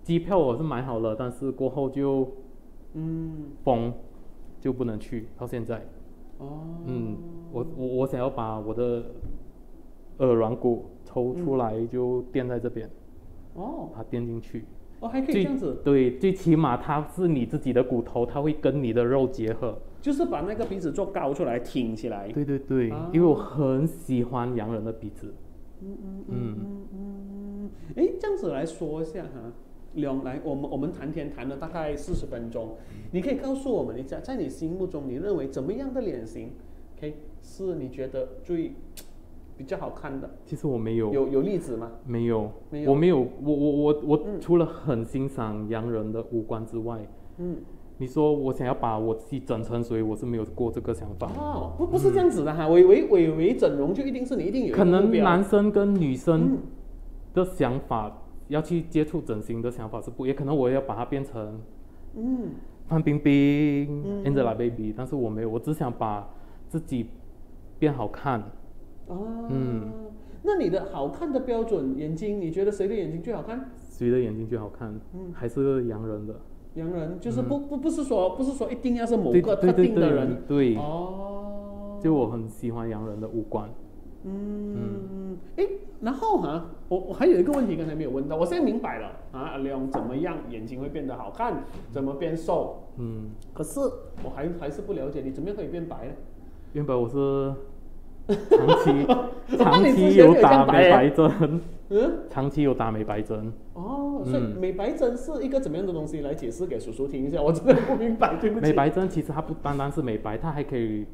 机票我是买好了，但是过后就，嗯，封，就不能去到现在。哦。嗯，我我我想要把我的耳软骨抽出来，就垫在这边。哦、嗯。把它垫进去。哦，还可以这样子。对，最起码它是你自己的骨头，它会跟你的肉结合。就是把那个鼻子做高出来，挺起来。对对对，啊、因为我很喜欢洋人的鼻子。嗯嗯嗯嗯嗯，哎，这样子来说一下哈，两来我们我们谈天谈了大概四十分钟，你可以告诉我们一下，在你心目中你认为怎么样的脸型 ，OK， 是你觉得最比较好看的？其实我没有，有有例子吗？没有，没有，我没有，我我我我除了很欣赏洋人的五官之外，嗯，你说我想要把我自己整成，所以我是没有过这个想法。哦，不不是这样子的哈，我以为我以为整容就一定是你一定有一个目标。可能男生跟女生的想法、嗯、要去接触整形的想法是不，也可能我要把它变成，嗯，范冰冰、嗯、Angelababy， 但是我没有，我只想把自己变好看。哦，嗯，那你的好看的标准，眼睛，你觉得谁的眼睛最好看？谁的眼睛最好看？嗯，还是洋人的。洋人就是不、嗯、不不是说不是说一定要是某个特定的人， 对, 对, 对, 对哦，就我很喜欢洋人的五官。嗯，哎、嗯，然后哈、啊，我我还有一个问题刚才没有问到，我现在明白了啊，阿亮怎么样眼睛会变得好看，怎么变瘦？嗯，可是我还还是不了解你怎么样可以变白呢？变白我是长期长期有打美白针。嗯，长期有打美白针。哦，所以美白针是一个怎么样的东西？来解释给叔叔听一下，我真的不明白，对不起。美白针其实它不单单是美白，它还可以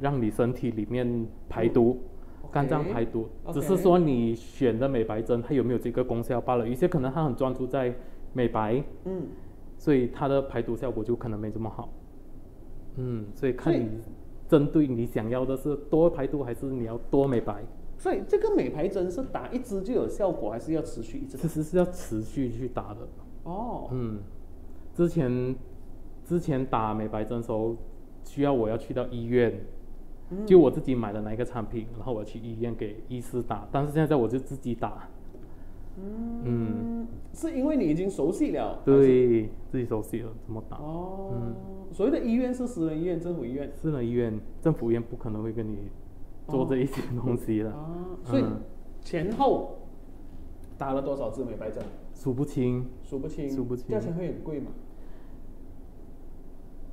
让你身体里面排毒，嗯、肝脏排毒。Okay, 只是说你选的美白针它有没有这个功效罢了。有些可能它很专注在美白，嗯，所以它的排毒效果就可能没这么好。嗯，所以看你针对你想要的是多排毒还是你要多美白。所以这个美白针是打一支就有效果，还是要持续一直？其实是要持续去打的。哦。嗯，之前之前打美白针的时候，需要我要去到医院，嗯、就我自己买的那一个产品，然后我去医院给医师打。但是现在我就自己打。嗯。嗯是因为你已经熟悉了。对，自己熟悉了怎么打。哦。嗯、所谓的医院是私人医院、政府医院。私人医院、政府医院不可能会跟你。做这一些东西了、哦啊，所以前后打了多少支美白针？数不清，数不清，数不清。价钱会很贵吗？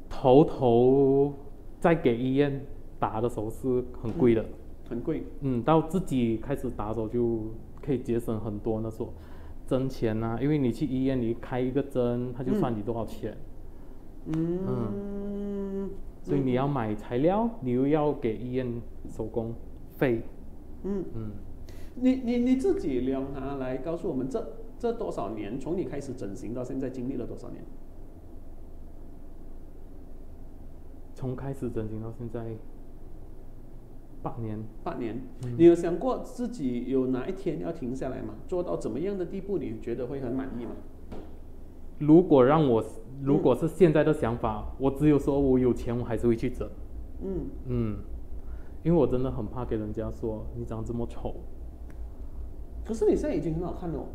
头头在给医院打的时候是很贵的，嗯、很贵。嗯，到自己开始打的时候就可以节省很多那种针钱啊，因为你去医院你开一个针，他就算你多少钱。嗯。嗯所以你要买材料，你又要给医院手工费。嗯嗯，你你你自己量啊，来告诉我们这这多少年，从你开始整形到现在经历了多少年？从开始整形到现在八年。八年，嗯、你有想过自己有哪一天要停下来吗？做到怎么样的地步，你觉得会很满意吗？如果让我，如果是现在的想法，嗯、我只有说我有钱，我还是会去整。嗯嗯，因为我真的很怕给人家说你长这么丑。可是你现在已经很好看了、哦。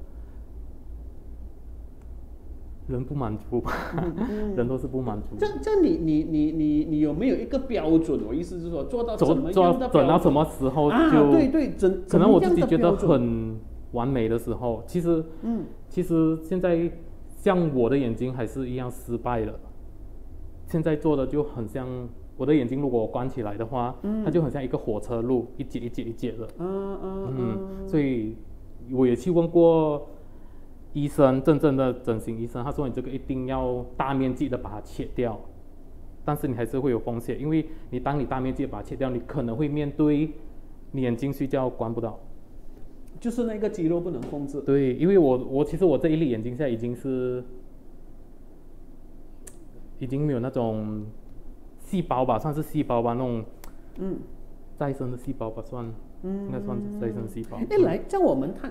人不满足吧，嗯嗯、人都是不满足。这这你你你你你有没有一个标准？我意思是说，做到怎么样的标准？整到什么时候就？啊，对对，整可能我自己觉得很完美的时候，其实嗯，其实现在。像我的眼睛还是一样失败了，现在做的就很像我的眼睛，如果我关起来的话，嗯、它就很像一个火车路，一节一节一节的。嗯嗯嗯。所以我也去问过医生，真正的整形医生，他说你这个一定要大面积的把它切掉，但是你还是会有风险，因为你当你大面积的把它切掉，你可能会面对你眼睛睡觉关不到。就是那个肌肉不能控制。对，因为我我其实我这一粒眼睛现在已经是，已经没有那种细胞吧，算是细胞吧那种，嗯，再生的细胞吧算，嗯，应该算再生细胞。哎，来叫我们探，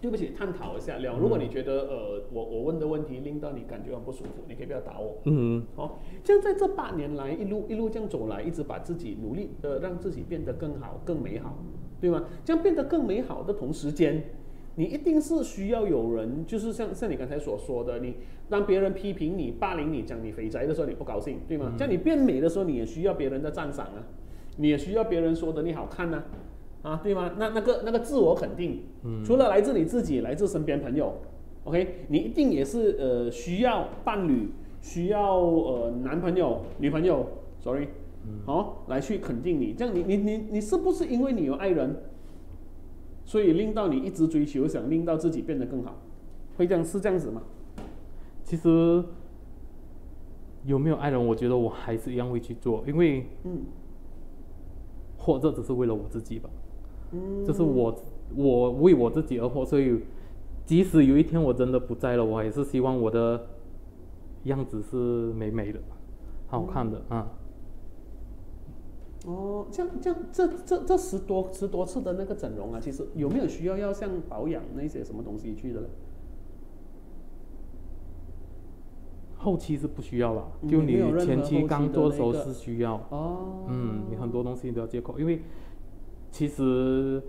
对不起，探讨一下了。如果你觉得、嗯、呃我我问的问题令到你感觉很不舒服，你可以不要打我。嗯，好、哦，像在这八年来一路一路这样走来，一直把自己努力的让自己变得更好更美好。对吗？这样变得更美好的同时间，你一定是需要有人，就是像像你刚才所说的，你当别人批评你、霸凌你、讲你肥宅的时候，你不高兴，对吗？嗯、这样你变美的时候，你也需要别人的赞赏啊，你也需要别人说的你好看啊，啊，对吗？那那个那个自我肯定，嗯、除了来自你自己，来自身边朋友 ，OK， 你一定也是呃需要伴侣，需要呃男朋友、女朋友 ，sorry。好、哦，来去肯定你，这样你你你你是不是因为你有爱人，所以令到你一直追求，想令到自己变得更好，会这样是这样子吗？其实有没有爱人，我觉得我还是一样会去做，因为嗯，活着只是为了我自己吧，嗯，就是我我为我自己而活，所以即使有一天我真的不在了，我还是希望我的样子是美美的，好看的啊。哦，像像这这这十多十多次的那个整容啊，其实有没有需要要像保养那些什么东西去的呢？后期是不需要了，就你前期刚做的时候是需要。哦。嗯，你很多东西都要借口，因为其实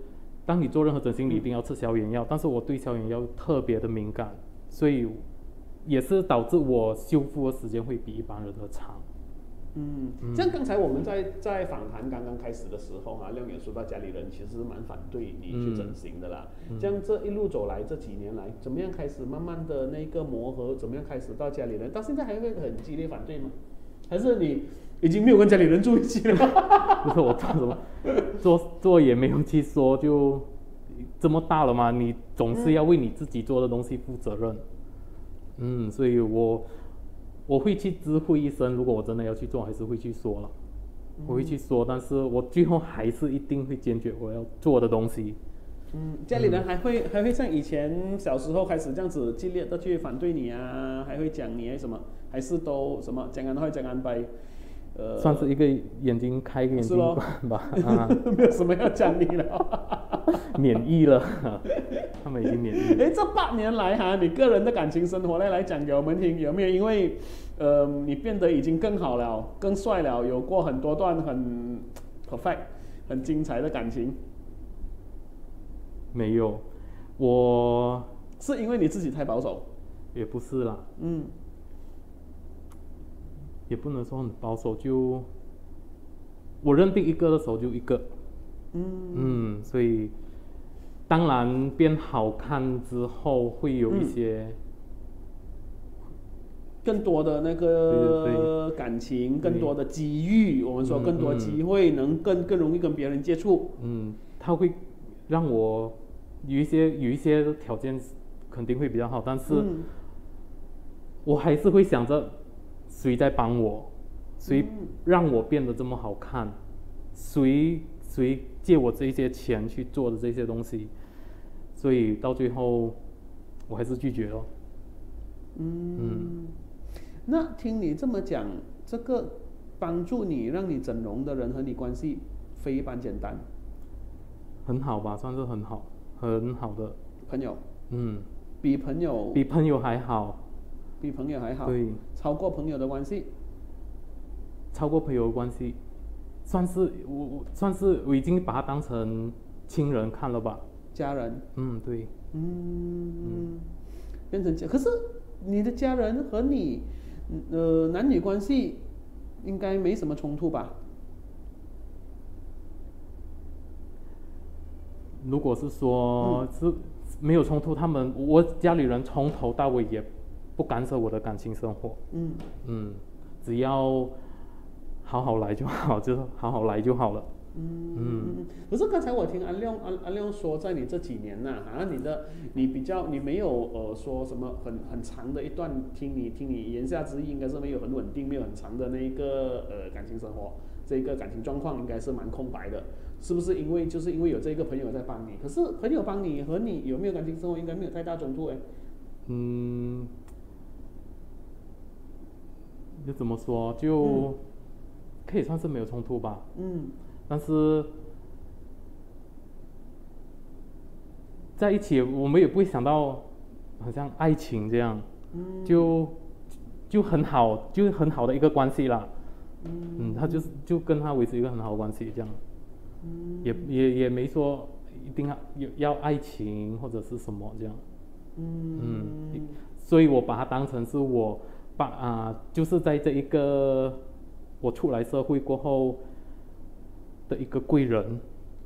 当你做任何整形，你一定要吃消炎药，但是我对消炎药特别的敏感，所以也是导致我修复的时间会比一般人的长。 嗯，像刚才我们在在访谈刚刚开始的时候啊，亮远说到家里人其实是蛮反对你去整形的啦。嗯、像这一路走来，这几年来，怎么样开始慢慢的那个磨合，怎么样开始到家里人，到现在还会很激烈反对吗？还是你已经没有跟家里人住一起了？不是我做什么，做做也没有去说，就这么大了嘛，你总是要为你自己做的东西负责任。嗯, 嗯，所以我。 我会去知会一声，如果我真的要去做，还是会去说了，我会去说，但是我最后还是一定会坚决我要做的东西。嗯，家里人还会、嗯、还会像以前小时候开始这样子激烈的去反对你啊，还会讲你什么，还是都什么讲安好讲安白，呃，算是一个眼睛开一个眼睛关吧，啊、没有什么要讲你了，免疫了，他们已经免疫了。哎，这八年来哈、啊，你个人的感情生活来来讲给我们听，有没有因为？ 呃，你变得已经更好了，更帅了，有过很多段很 perfect、很精彩的感情。没有，我是因为你自己太保守，也不是啦，嗯，也不能说很保守，就我认定一个的时候就一个，嗯嗯，所以当然变好看之后会有一些。嗯 更多的那个感情，更多的机遇，我们说更多机会，能更更容易跟别人接触。嗯，它会让我有一些有一些条件肯定会比较好，但是我还是会想着谁在帮我，谁让我变得这么好看，谁谁借我这些钱去做的这些东西，所以到最后我还是拒绝了。嗯。嗯 那听你这么讲，这个帮助你让你整容的人和你关系非一般简单，很好吧，算是很好，很好的朋友，嗯，比朋友比朋友还好，比朋友还好，对，超过朋友的关系，超过朋友的关系，算是我我算是我已经把它当成亲人看了吧，家人，嗯，对，嗯，嗯变成家，可是你的家人和你。 呃，男女关系应该没什么冲突吧？如果是说、嗯、是没有冲突，他们我家里人从头到尾也不干涉我的感情生活。嗯嗯，只要好好来就好，就是好好来就好了。嗯嗯。可是刚才我听安亮安安亮说，在你这几年呐、啊，啊，你的你比较你没有呃说什么很很长的一段，听你听你言下之意应该是没有很稳定，没有很长的那一个呃感情生活，这个感情状况应该是蛮空白的，是不是？因为就是因为有这个朋友在帮你，可是朋友帮你和你有没有感情生活应该没有太大冲突哎。嗯，就怎么说就、嗯、可以算是没有冲突吧。嗯。 但是在一起，我们也不会想到，好像爱情这样，嗯、就就很好，就是很好的一个关系啦。嗯, 嗯，他就是就跟他维持一个很好的关系这样，嗯、也也也没说一定要要爱情或者是什么这样。嗯, 嗯，所以我把它当成是我把啊、呃，就是在这一个我出来社会过后。 的一个贵人，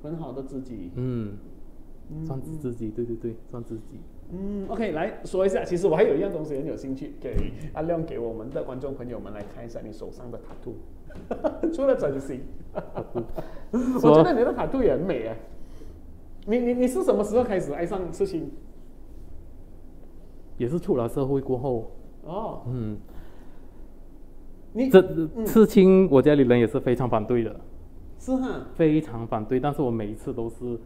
很好的知己，嗯，算是知己，对对对，算知己。嗯 ，OK， 来说一下，其实我还有一样东西很有兴趣，给阿亮给我们的观众朋友们来看一下你手上的塔兔，除了整形，我觉得你的塔兔也很美啊。你你你是什么时候开始爱上刺青？也是出了社会过后。哦。嗯。你这刺青，我家里人也是非常反对的。 是哈，非常反对，但是我每一次都是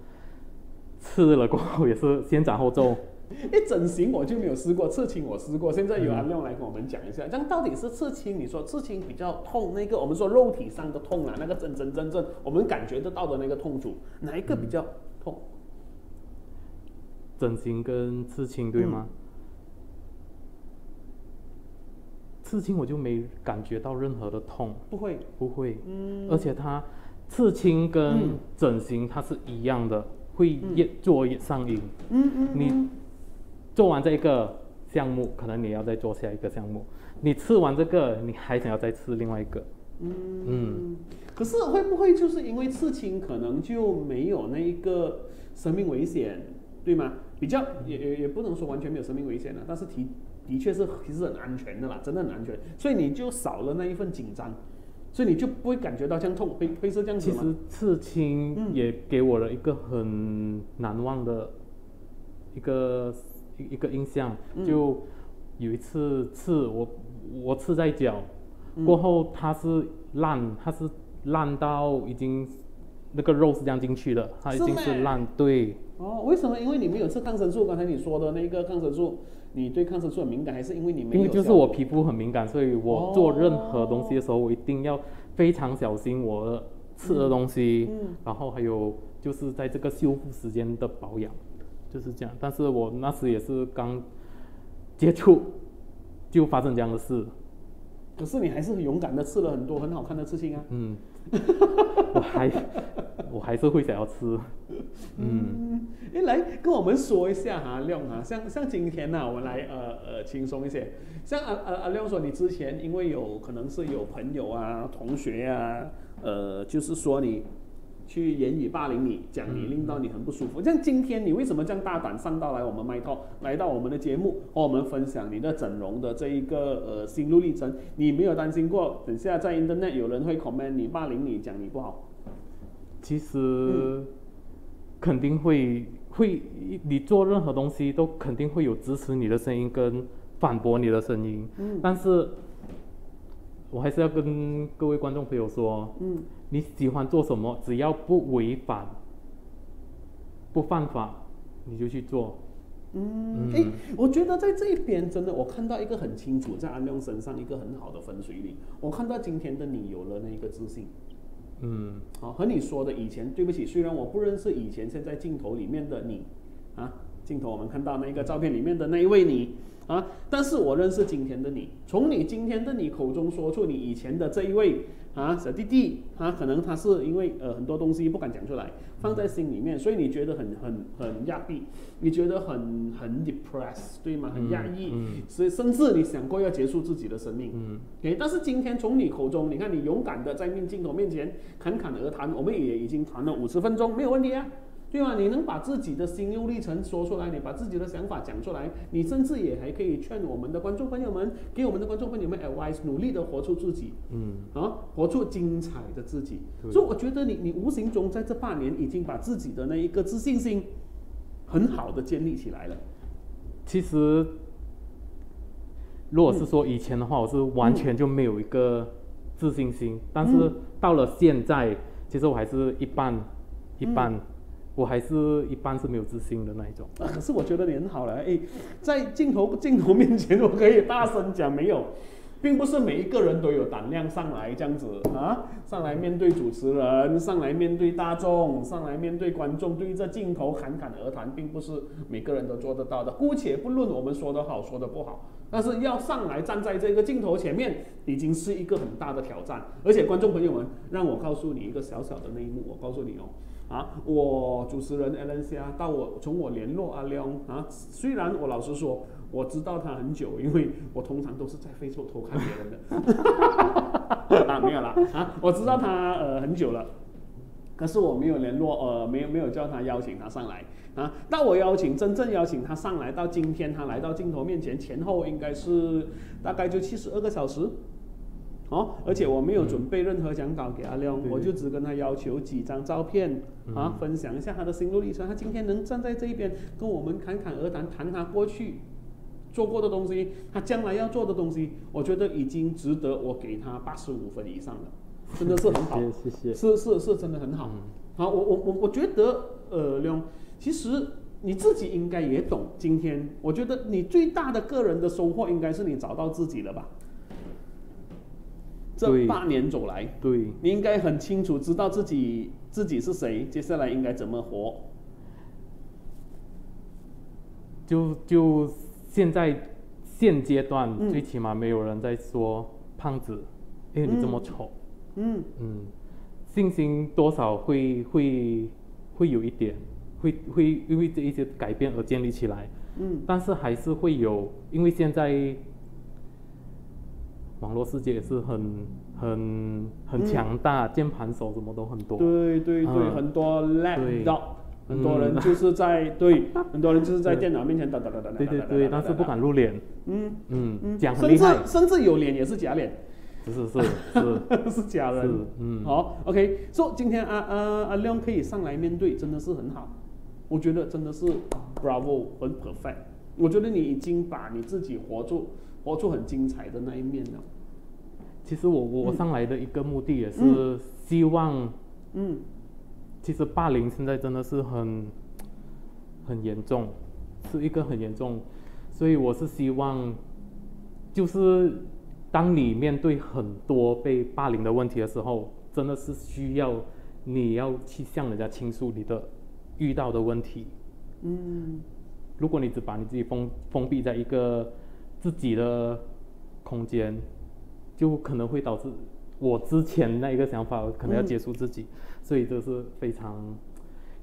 刺了过后也是先斩后奏，因为整形我就没有试过，刺青我试过。现在有阿亮来跟我们讲一下，这样到底是刺青？你说刺青比较痛，那个我们说肉体上的痛啦，那个真真正正我们感觉得到的那个痛楚，哪一个比较痛？整形跟刺青对吗？嗯，刺青我就没感觉到任何的痛，不会，不会，嗯，而且它刺青跟整形它是一样的，嗯，会越做越上瘾，嗯嗯，你做完这个项目，可能你要再做下一个项目，你刺完这个，你还想要再刺另外一个，嗯嗯，可是会不会就是因为刺青可能就没有那一个生命危险，对吗？比较也也也不能说完全没有生命危险了，但是提。的确是，其实很安全的啦，真的很安全，所以你就少了那一份紧张，所以你就不会感觉到这样痛，会会是这样子吗？其实刺青也给我了一个很难忘的一个、嗯、一个印象，就有一次刺我我刺在脚，嗯，过后它是烂，它是烂到已经那个肉是这样进去的，它已经是烂是对。哦，为什么？因为你没有吃抗生素，刚才你说的那个抗生素。你对抗生素很敏感，还是因为你没有？因为就是我皮肤很敏感，所以我做任何东西的时候，哦，我一定要非常小心我吃的东西，嗯嗯，然后还有就是在这个修复时间的保养，就是这样。但是我那时也是刚接触，就发生这样的事。可是你还是很勇敢的吃了很多很好看的刺青啊。嗯，我还我还是会想要吃。嗯，哎，来跟我们说一下哈，啊，亮啊，像像今天呢，啊，我们来呃呃轻松一些。像阿阿阿亮说，你之前因为有可能是有朋友啊、同学啊，呃，就是说你去言语霸凌你，讲你令到你很不舒服。像今天你为什么这样大胆上到来我们My Talk，来到我们的节目，和我们分享你的整容的这一个呃心路历程？你没有担心过，等下在 Internet 有人会 comment 你、霸凌你、讲你不好？其实。嗯，肯定会会，你做任何东西都肯定会有支持你的声音跟反驳你的声音。嗯，但是，我还是要跟各位观众朋友说，嗯，你喜欢做什么，只要不违反、不犯法，你就去做。嗯，哎，我觉得在这一边真的，我看到一个很清楚，在阿亮身上一个很好的分水岭。我看到今天的你有了那个自信。嗯，好，和你说的以前，对不起，虽然我不认识以前现在镜头里面的你，啊，镜头我们看到那个照片里面的那一位你，啊，但是我认识今天的你，从你今天的你口中说出你以前的这一位啊小弟弟，啊，可能他是因为呃很多东西不敢讲出来，放在心里面，所以你觉得很很很压抑，你觉得很很 depressed， 对吗？很压抑，嗯嗯，所以甚至你想过要结束自己的生命。嗯，okay， 但是今天从你口中，你看你勇敢的在面镜头面前侃侃而谈，我们也已经谈了五十分钟，没有问题啊。对吧？你能把自己的心路历程说出来，你把自己的想法讲出来，你甚至也还可以劝我们的观众朋友们，给我们的观众朋友们 advice， 努力的活出自己，嗯，啊，活出精彩的自己。所以我觉得你你无形中在这半年已经把自己的那一个自信心很好的建立起来了。其实，如果是说以前的话，嗯，我是完全就没有一个自信心，嗯，但是到了现在，其实我还是一半一半。嗯，我还是一般是没有自信的那一种，啊，可是我觉得你很好了，哎，在镜头镜头面前，我可以大声讲没有，并不是每一个人都有胆量上来这样子啊，上来面对主持人，上来面对大众，上来面对观众，对着镜头侃侃而谈，并不是每个人都做得到的。姑且不论我们说得好说得不好，但是要上来站在这个镜头前面，已经是一个很大的挑战。而且观众朋友们，让我告诉你一个小小的内幕，我告诉你哦。啊，我主持人 Alan 虾到我从我联络阿亮啊，虽然我老实说，我知道他很久，因为我通常都是在 Facebook 偷看别人的，啊没有啦啊，我知道他呃很久了，可是我没有联络呃没有没有叫他邀请他上来啊，到我邀请真正邀请他上来到今天他来到镜头面前前后应该是大概就七十二个小时。哦，而且我没有准备任何讲稿给阿亮，嗯，我就只跟他要求几张照片，嗯，啊，分享一下他的心路历程。他今天能站在这一边跟我们侃侃而谈，谈他过去做过的东西，他将来要做的东西，我觉得已经值得我给他八十五分以上了，真的是很好，谢谢，是是是真的很好。嗯，好，我我我我觉得呃，亮，其实你自己应该也懂。今天我觉得你最大的个人的收获应该是你找到自己了吧？这八年走来，对，你应该很清楚知道自己自己是谁，接下来应该怎么活。就就现在现阶段，嗯、最起码没有人在说胖子，因为你这么丑。嗯 嗯, 嗯，信心多少会会会有一点。 会会因为这一些改变而建立起来，嗯，但是还是会有，因为现在网络世界也是很很很强大，嗯、键盘手什么都很多，对对对，嗯、很多 laptop， 很多人就是在、嗯、对，很多人就是在电脑面前哒哒哒哒哒，对对对，但是不敢露脸，嗯嗯，嗯讲很厉害，甚至甚至有脸也是假脸。 是是是是假人，嗯，好 ，OK， 所、so, 以今天阿阿阿亮可以上来面对，真的是很好，我觉得真的是 bravo， 很 perfect， 我觉得你已经把你自己活出活出很精彩的那一面了。其实我我上来的一个目的也是希望，嗯，其实霸凌现在真的是很很严重，是一个很严重，所以我是希望就是。 当你面对很多被霸凌的问题的时候，真的是需要你要去向人家倾诉你的遇到的问题。嗯，如果你只把你自己封封闭在一个自己的空间，就可能会导致我之前那一个想法可能要结束自己，嗯、所以这是非常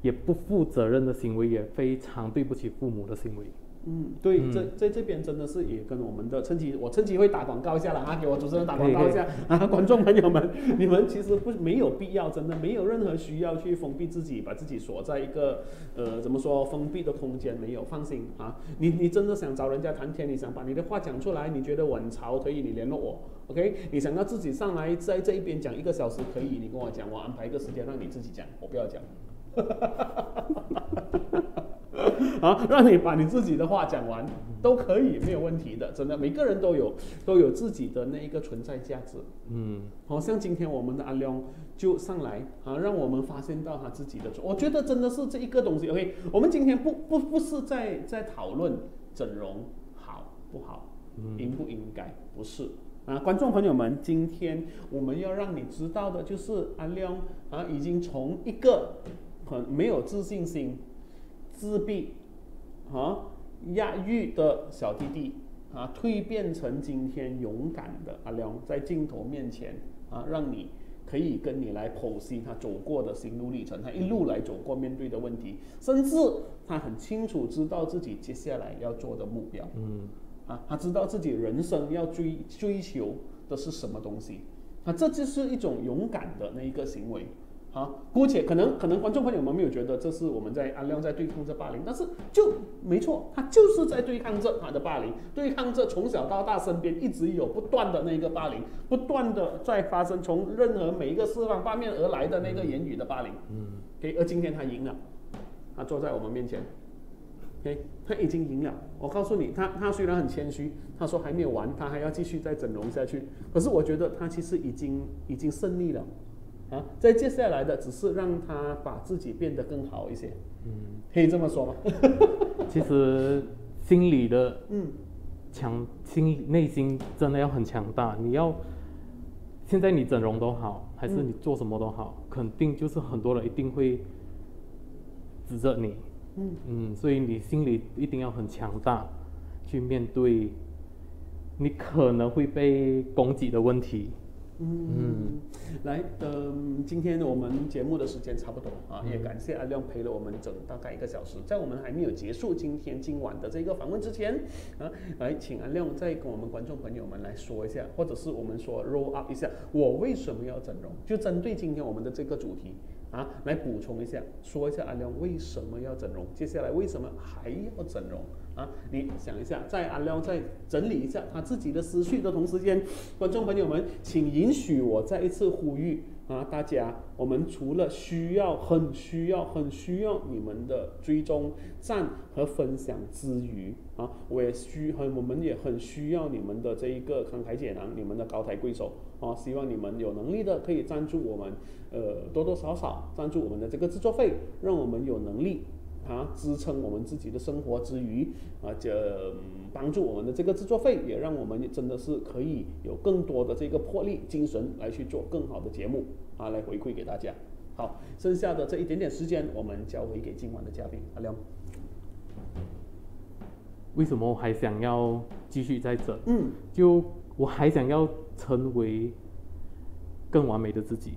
也不负责任的行为，也非常对不起父母的行为。 嗯，对，嗯、这在这边真的是也跟我们的趁机，我趁机会打广告一下了啊，给我主持人打广告一下啊，观众朋友们，你们其实不没有必要，真的没有任何需要去封闭自己，把自己锁在一个呃怎么说封闭的空间，没有，放心啊，你你真的想找人家谈天，你想把你的话讲出来，你觉得我很潮，可以你联络我 ，OK？ 你想要自己上来在这一边讲一个小时可以，你跟我讲，我安排一个时间让你自己讲，我不要讲。啊，让你把你自己的话讲完都可以，没有问题的，真的，每个人都有都有自己的那一个存在价值。嗯，好、哦、像今天我们的阿亮就上来啊，让我们发现到他自己的，我觉得真的是这一个东西。OK， 我们今天不不不是在在讨论整容好不好，应不应该，不是。 啊，观众朋友们，今天我们要让你知道的就是阿亮啊，已经从一个很没有自信心、自闭、啊压抑的小弟弟啊，蜕变成今天勇敢的阿亮，在镜头面前啊，让你可以跟你来剖析他走过的心路历程，他一路来走过面对的问题，甚至他很清楚知道自己接下来要做的目标。嗯。 啊，他知道自己人生要追追求的是什么东西，啊，这就是一种勇敢的那一个行为，啊，姑且可能可能观众朋友们没有觉得这是我们在阿亮在对抗着霸凌，但是就没错，他就是在对抗着他的霸凌，对抗着从小到大身边一直有不断的那个霸凌，不断的在发生从任何每一个四方八面而来的那个言语的霸凌，嗯 ，OK， 而今天他赢了，他坐在我们面前。 Okay, 他已经赢了。我告诉你，他他虽然很谦虚，他说还没有完，他还要继续再整容下去。可是我觉得他其实已经已经胜利了，啊，在接下来的只是让他把自己变得更好一些。嗯，可以这么说吗？其实心理的嗯强心内心真的要很强大。你要现在你整容都好，还是你做什么都好，嗯、肯定就是很多人一定会指责你。 嗯, 嗯所以你心里一定要很强大，去面对你可能会被攻击的问题。嗯，嗯来，嗯、呃，今天我们节目的时间差不多啊，嗯、也感谢阿亮陪了我们整大概一个小时。在我们还没有结束今天今晚的这个访问之前啊，来请阿亮再跟我们观众朋友们来说一下，或者是我们说 roll up 一下，我为什么要整容？就针对今天我们的这个主题。 啊，来补充一下，说一下阿亮为什么要整容，接下来为什么还要整容啊？你想一下，在阿亮再整理一下他自己的思绪的同时间，观众朋友们，请允许我再一次呼吁啊，大家，我们除了需要、很需要、很需要你们的追踪、赞和分享之余啊，我也需很，我们也很需要你们的这一个慷慨解囊，你们的高抬贵手。 哦，希望你们有能力的可以赞助我们，呃，多多少少赞助我们的这个制作费，让我们有能力啊支撑我们自己的生活之余啊，这、嗯、帮助我们的这个制作费，也让我们真的是可以有更多的这个魄力精神来去做更好的节目啊，来回馈给大家。好，剩下的这一点点时间，我们交回给今晚的嘉宾阿亮。为什么我还想要继续在这？嗯，就我还想要成为更完美的自己。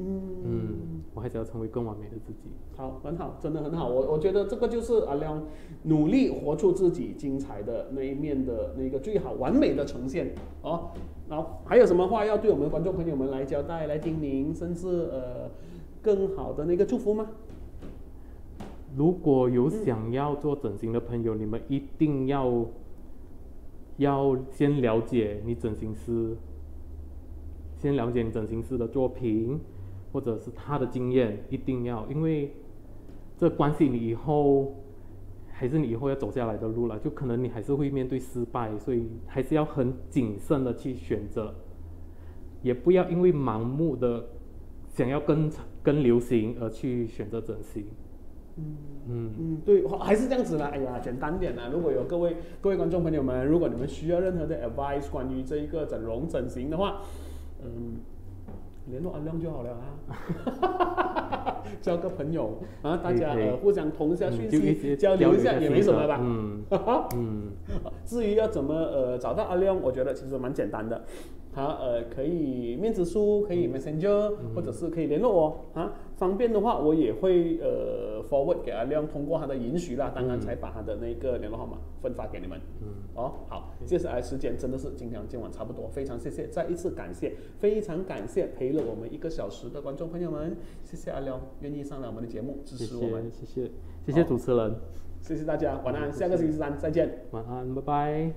嗯, 嗯，我还是要成为更完美的自己。好，很好，真的很好。我我觉得这个就是阿亮努力活出自己精彩的那一面的那个最好完美的呈现哦。然后还有什么话要对我们观众朋友们来交代、来叮咛，甚至呃更好的那个祝福吗？如果有想要做整形的朋友，嗯、你们一定要要先了解你整形师，先了解你整形师的作品。 或者是他的经验一定要，因为这关系你以后还是你以后要走下来的路了，就可能你还是会面对失败，所以还是要很谨慎的去选择，也不要因为盲目的想要跟跟流行而去选择整形。嗯嗯嗯，对，还是这样子啦。哎呀，简单点啦。如果有各位各位观众朋友们，如果你们需要任何的 advice 关于这一个整容整形的话，嗯。 联络阿亮就好了啊，交个朋友啊，大家呃互相通一下讯息，交流一下也没什么吧。嗯，嗯至于要怎么呃找到阿亮，我觉得其实蛮简单的，他、啊、呃可以面子书，可以 Messenger，、嗯、或者是可以联络我、哦、啊。方便的话，我也会呃 forward 给阿亮，通过他的允许啦，当然才把他的那个联络号码分发给你们。嗯，哦，好，接下来时间真的是今天今晚差不多，非常谢谢，再一次感谢，非常感谢陪了。 我们一个小时的观众朋友们，谢谢阿亮愿意上来我们的节目支持我们，谢谢谢谢主持人，谢谢大家，晚安，下个星期三再见，晚安，拜拜。